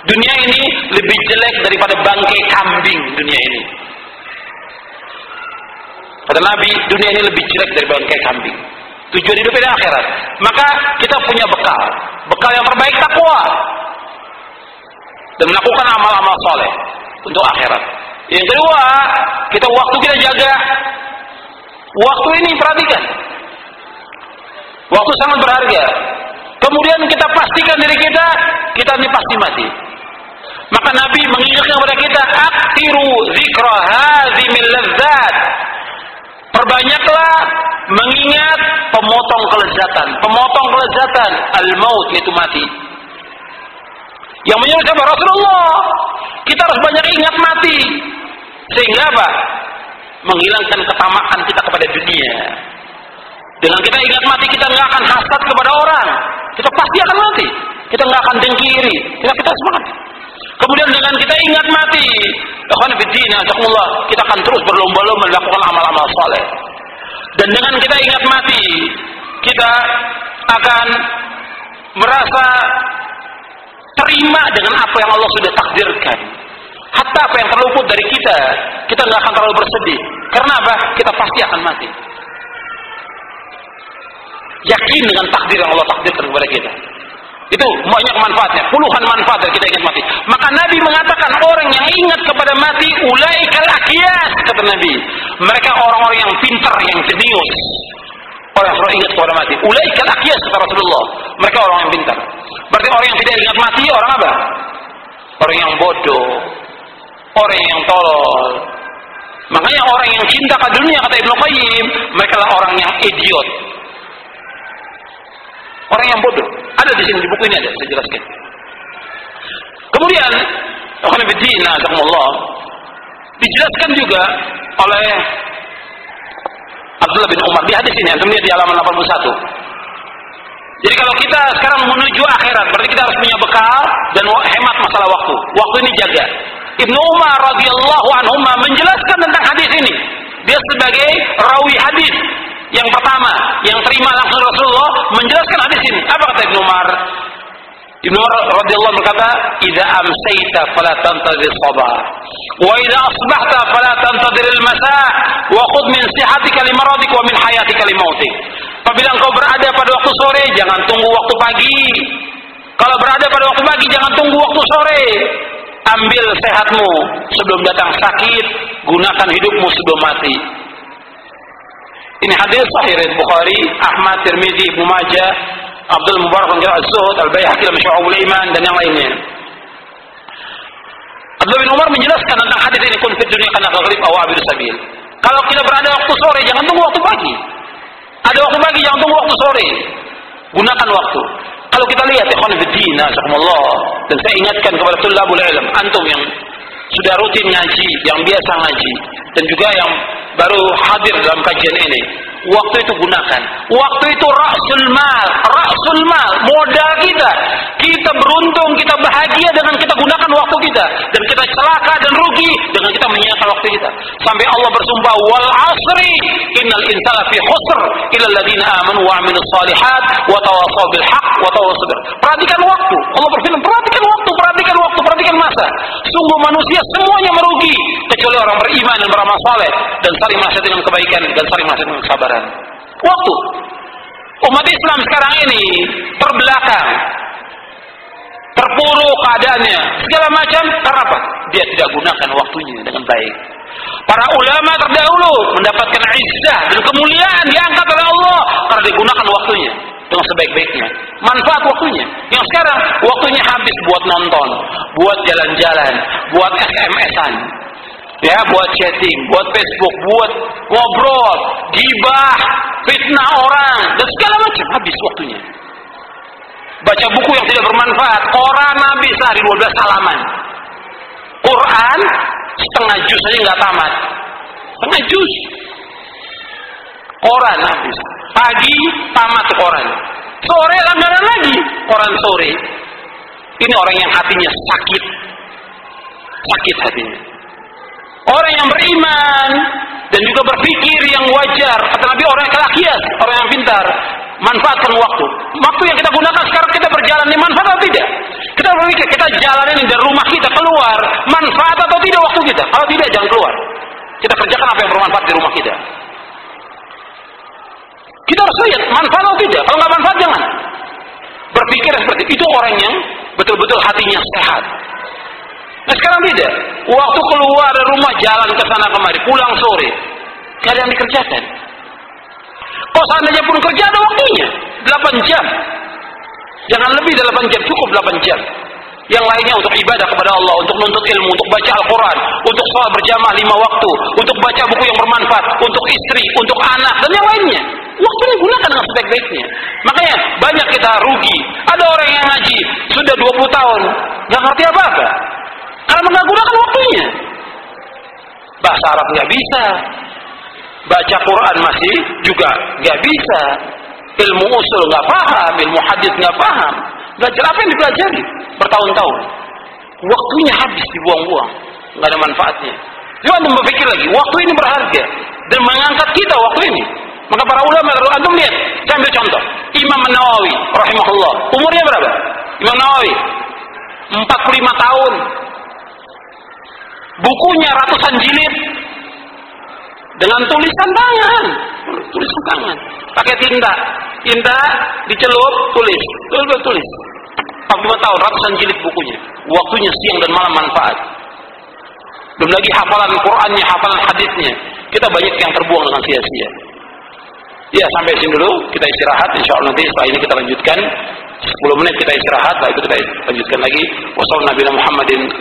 Dunia ini lebih jelek daripada bangkai kambing dunia ini. Kata Nabi, dunia ini lebih jelek dari bangkai kambing. Tujuan hidupnya adalah akhirat. Maka kita punya bekal. Bekal yang terbaik takwa. Dan melakukan amal-amal soleh untuk akhirat. Yang kedua, kita waktu kita jaga. Waktu ini perhatikan. Waktu sangat berharga. Kemudian kita pastikan diri kita, kita ini pasti mati. Maka Nabi mengingatkan kepada kita, aktiru zikra hazimil lezat. Perbanyaklah mengingat pemotong kelezatan. Pemotong kelezatan al-maut, yaitu mati. Yang menyuruh siapa? Rasulullah. Kita harus banyak ingat mati. Sehingga apa? Menghilangkan ketamakan kita kepada dunia. Dengan kita ingat mati, kita nggak akan hasad kepada orang. Kita pasti akan mati. Kita nggak akan dengkiri. Kita semangat. Kemudian dengan kita ingat mati, kita akan terus berlomba-lomba melakukan amal-amal soleh. Dan dengan kita ingat mati, kita akan merasa terima dengan apa yang Allah sudah takdirkan. Hatta apa yang terluput dari kita, kita nggak akan terlalu bersedih. Karena apa? Kita pasti akan mati. Yakin dengan takdir yang Allah takdirkan kepada kita. Itu banyak manfaatnya, puluhan manfaat dari kita ingat mati. Maka Nabi mengatakan orang yang ingat kepada mati, ulaikal aqiyas, kata Nabi. Mereka orang-orang yang pintar, yang jenius. Orang yang ingat kepada mati. Ulaika al-aqyas kata Rasulullah. Mereka orang yang pintar. Berarti orang yang tidak ingat mati orang apa? Orang yang bodoh, orang yang tolol. Makanya orang yang cinta ke dunia kata Ibnu Qayyim, mereka lah orang yang idiot. Orang yang bodoh. Ada di sini di buku ini ada, saya jelaskan. Kemudian, akhwan fillah, jazakumullah. Dijelaskan juga oleh Abdullah bin Umar di hadis ini, antum lihat di halaman 81. Jadi kalau kita sekarang menuju akhirat, berarti kita harus punya bekal dan hemat masalah waktu. Waktu ini jaga. Ibnu Umar radhiyallahu anhu menjelaskan tentang hadis ini. Dia sebagai rawi hadis yang pertama yang terima langsung Rasulullah menjelaskan hadis ini. Apa kata Ibnu Umar? Ibnu Umar radhiyallahu anhu berkata, "Idza amsayta fala tantazir as-sabah, wa idza asbahta fala tantazir al-masa, wa khudh min sihatika li maradik wa min hayatika li mautik." Apabila engkau berada pada waktu sore, jangan tunggu waktu pagi. Kalau berada pada waktu pagi, jangan tunggu waktu sore. Ambil sehatmu sebelum datang sakit, gunakan hidupmu sebelum mati. Ini hadis sahih Bukhari, Ahmad, Tirmidzi, Ibnu Majah, Abdul Mubarak bin Az-Zuhd, Al-Baihaqi, Syu'abul Iman dan yang lainnya. Abdullah bin Umar menjelaskan tentang hadis ini, kun fid dunya kana ghalib aw abir sabil. Kalau kita berada waktu sore, jangan tunggu waktu pagi. Ada waktu pagi, jangan tunggu waktu sore. Gunakan waktu. Kalau kita lihat ikhwan fillah, jazakumullah, dan saya ingatkan kepada tulabul ilm, antum yang sudah rutin ngaji, yang biasa ngaji, dan juga yang baru hadir dalam kajian ini, waktu itu gunakan. Waktu itu ra'sul mal, modal kita. Kita beruntung, kita bahagia dengan kita gunakan waktu kita, dan kita celaka dan rugi dengan kita menyia-nyiakan waktu kita. Sampai Allah bersumpah, wal asri innal insana fi khusr illa alladziina aamanu wa 'amilus shalihaat wa tawashaw bil haqq wa tawashaw bis sabr. Perhatikan waktu. Allah berfirman, perhatikan waktu, perhatikan masa. Sungguh manusia semuanya merugi kecuali orang beriman dan beramal saleh dan saling menasihati dengan kebaikan dan saling menasihati dengan kesabaran. Waktu. Umat Islam sekarang ini terbelakang, terpuruk keadaannya, segala macam. Karena apa? Dia tidak gunakan waktunya dengan baik. Para ulama terdahulu mendapatkan izzah dan kemuliaan diangkat oleh Allah karena digunakan waktunya dengan sebaik-baiknya, manfaat waktunya. Yang sekarang waktunya habis buat nonton, buat jalan-jalan, buat SMS-an, ya, buat chatting, buat Facebook, buat ngobrol, gibah, fitnah orang, dan segala macam. Habis waktunya. Baca buku yang tidak bermanfaat. Koran habis dari 12 halaman. Quran setengah juz saja nggak tamat. Setengah juz. Koran habis. Pagi tamat koran. Sore langganan lagi koran sore. Ini orang yang hatinya sakit. Sakit hatinya. Orang yang beriman dan juga berpikir yang wajar, kata Nabi, orang yang akhlakiyat, orang yang pintar, manfaatkan waktu. Waktu yang kita gunakan sekarang kita berjalan ini manfaat atau tidak? Kita berpikir kita jalanin dari rumah kita keluar, manfaat atau tidak waktu kita? Kalau tidak jangan keluar. Kita kerjakan apa yang bermanfaat di rumah kita. Kita harus lihat manfaat atau tidak. Kalau nggak manfaat jangan. Berpikir seperti itu orang yang betul-betul hatinya sehat. Nah sekarang tidak. Waktu keluar dari rumah jalan ke sana kemari, pulang sore, tidak ada yang dikerjakan. Kalau seandainya pun kerja ada waktunya, 8 jam. Jangan lebih 8 jam, cukup 8 jam. Yang lainnya untuk ibadah kepada Allah, untuk menuntut ilmu, untuk baca Al-Quran, untuk sholat berjamaah 5 waktu, untuk baca buku yang bermanfaat, untuk istri, untuk anak, dan yang lainnya. Waktunya gunakan dengan sebaik-baiknya. Makanya banyak kita rugi. Ada orang yang ngaji sudah 20 tahun, nggak ngerti apa-apa. Karena nggak gunakan waktunya. Bahasa Arab nggak bisa, baca Quran masih juga nggak bisa, ilmu usul nggak paham, ilmu hadis nggak paham, belajar apa yang dipelajari bertahun-tahun, waktunya habis dibuang-buang, nggak ada manfaatnya. Coba antum berpikir lagi, waktu ini berharga dan mengangkat kita waktu ini. Maka para ulama, antum lihat, saya ambil contoh, Imam Nawawi, rahimahullah, umurnya berapa? Imam Nawawi 45 tahun. Bukunya ratusan jilid dengan tulisan tangan, pakai tinta dicelup, tulis. 45 tahun ratusan jilid bukunya, waktunya siang dan malam manfaat. Belum lagi hafalan Qur'annya, hafalan hadisnya, Kita banyak yang terbuang dengan sia-sia. Ya, sampai sini dulu, kita istirahat. Insya Allah nanti setelah ini kita lanjutkan. 10 menit kita istirahat, lalu kita lanjutkan lagi. Wassalamualaikum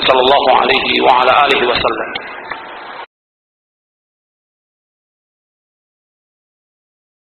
warahmatullahi wabarakatuh.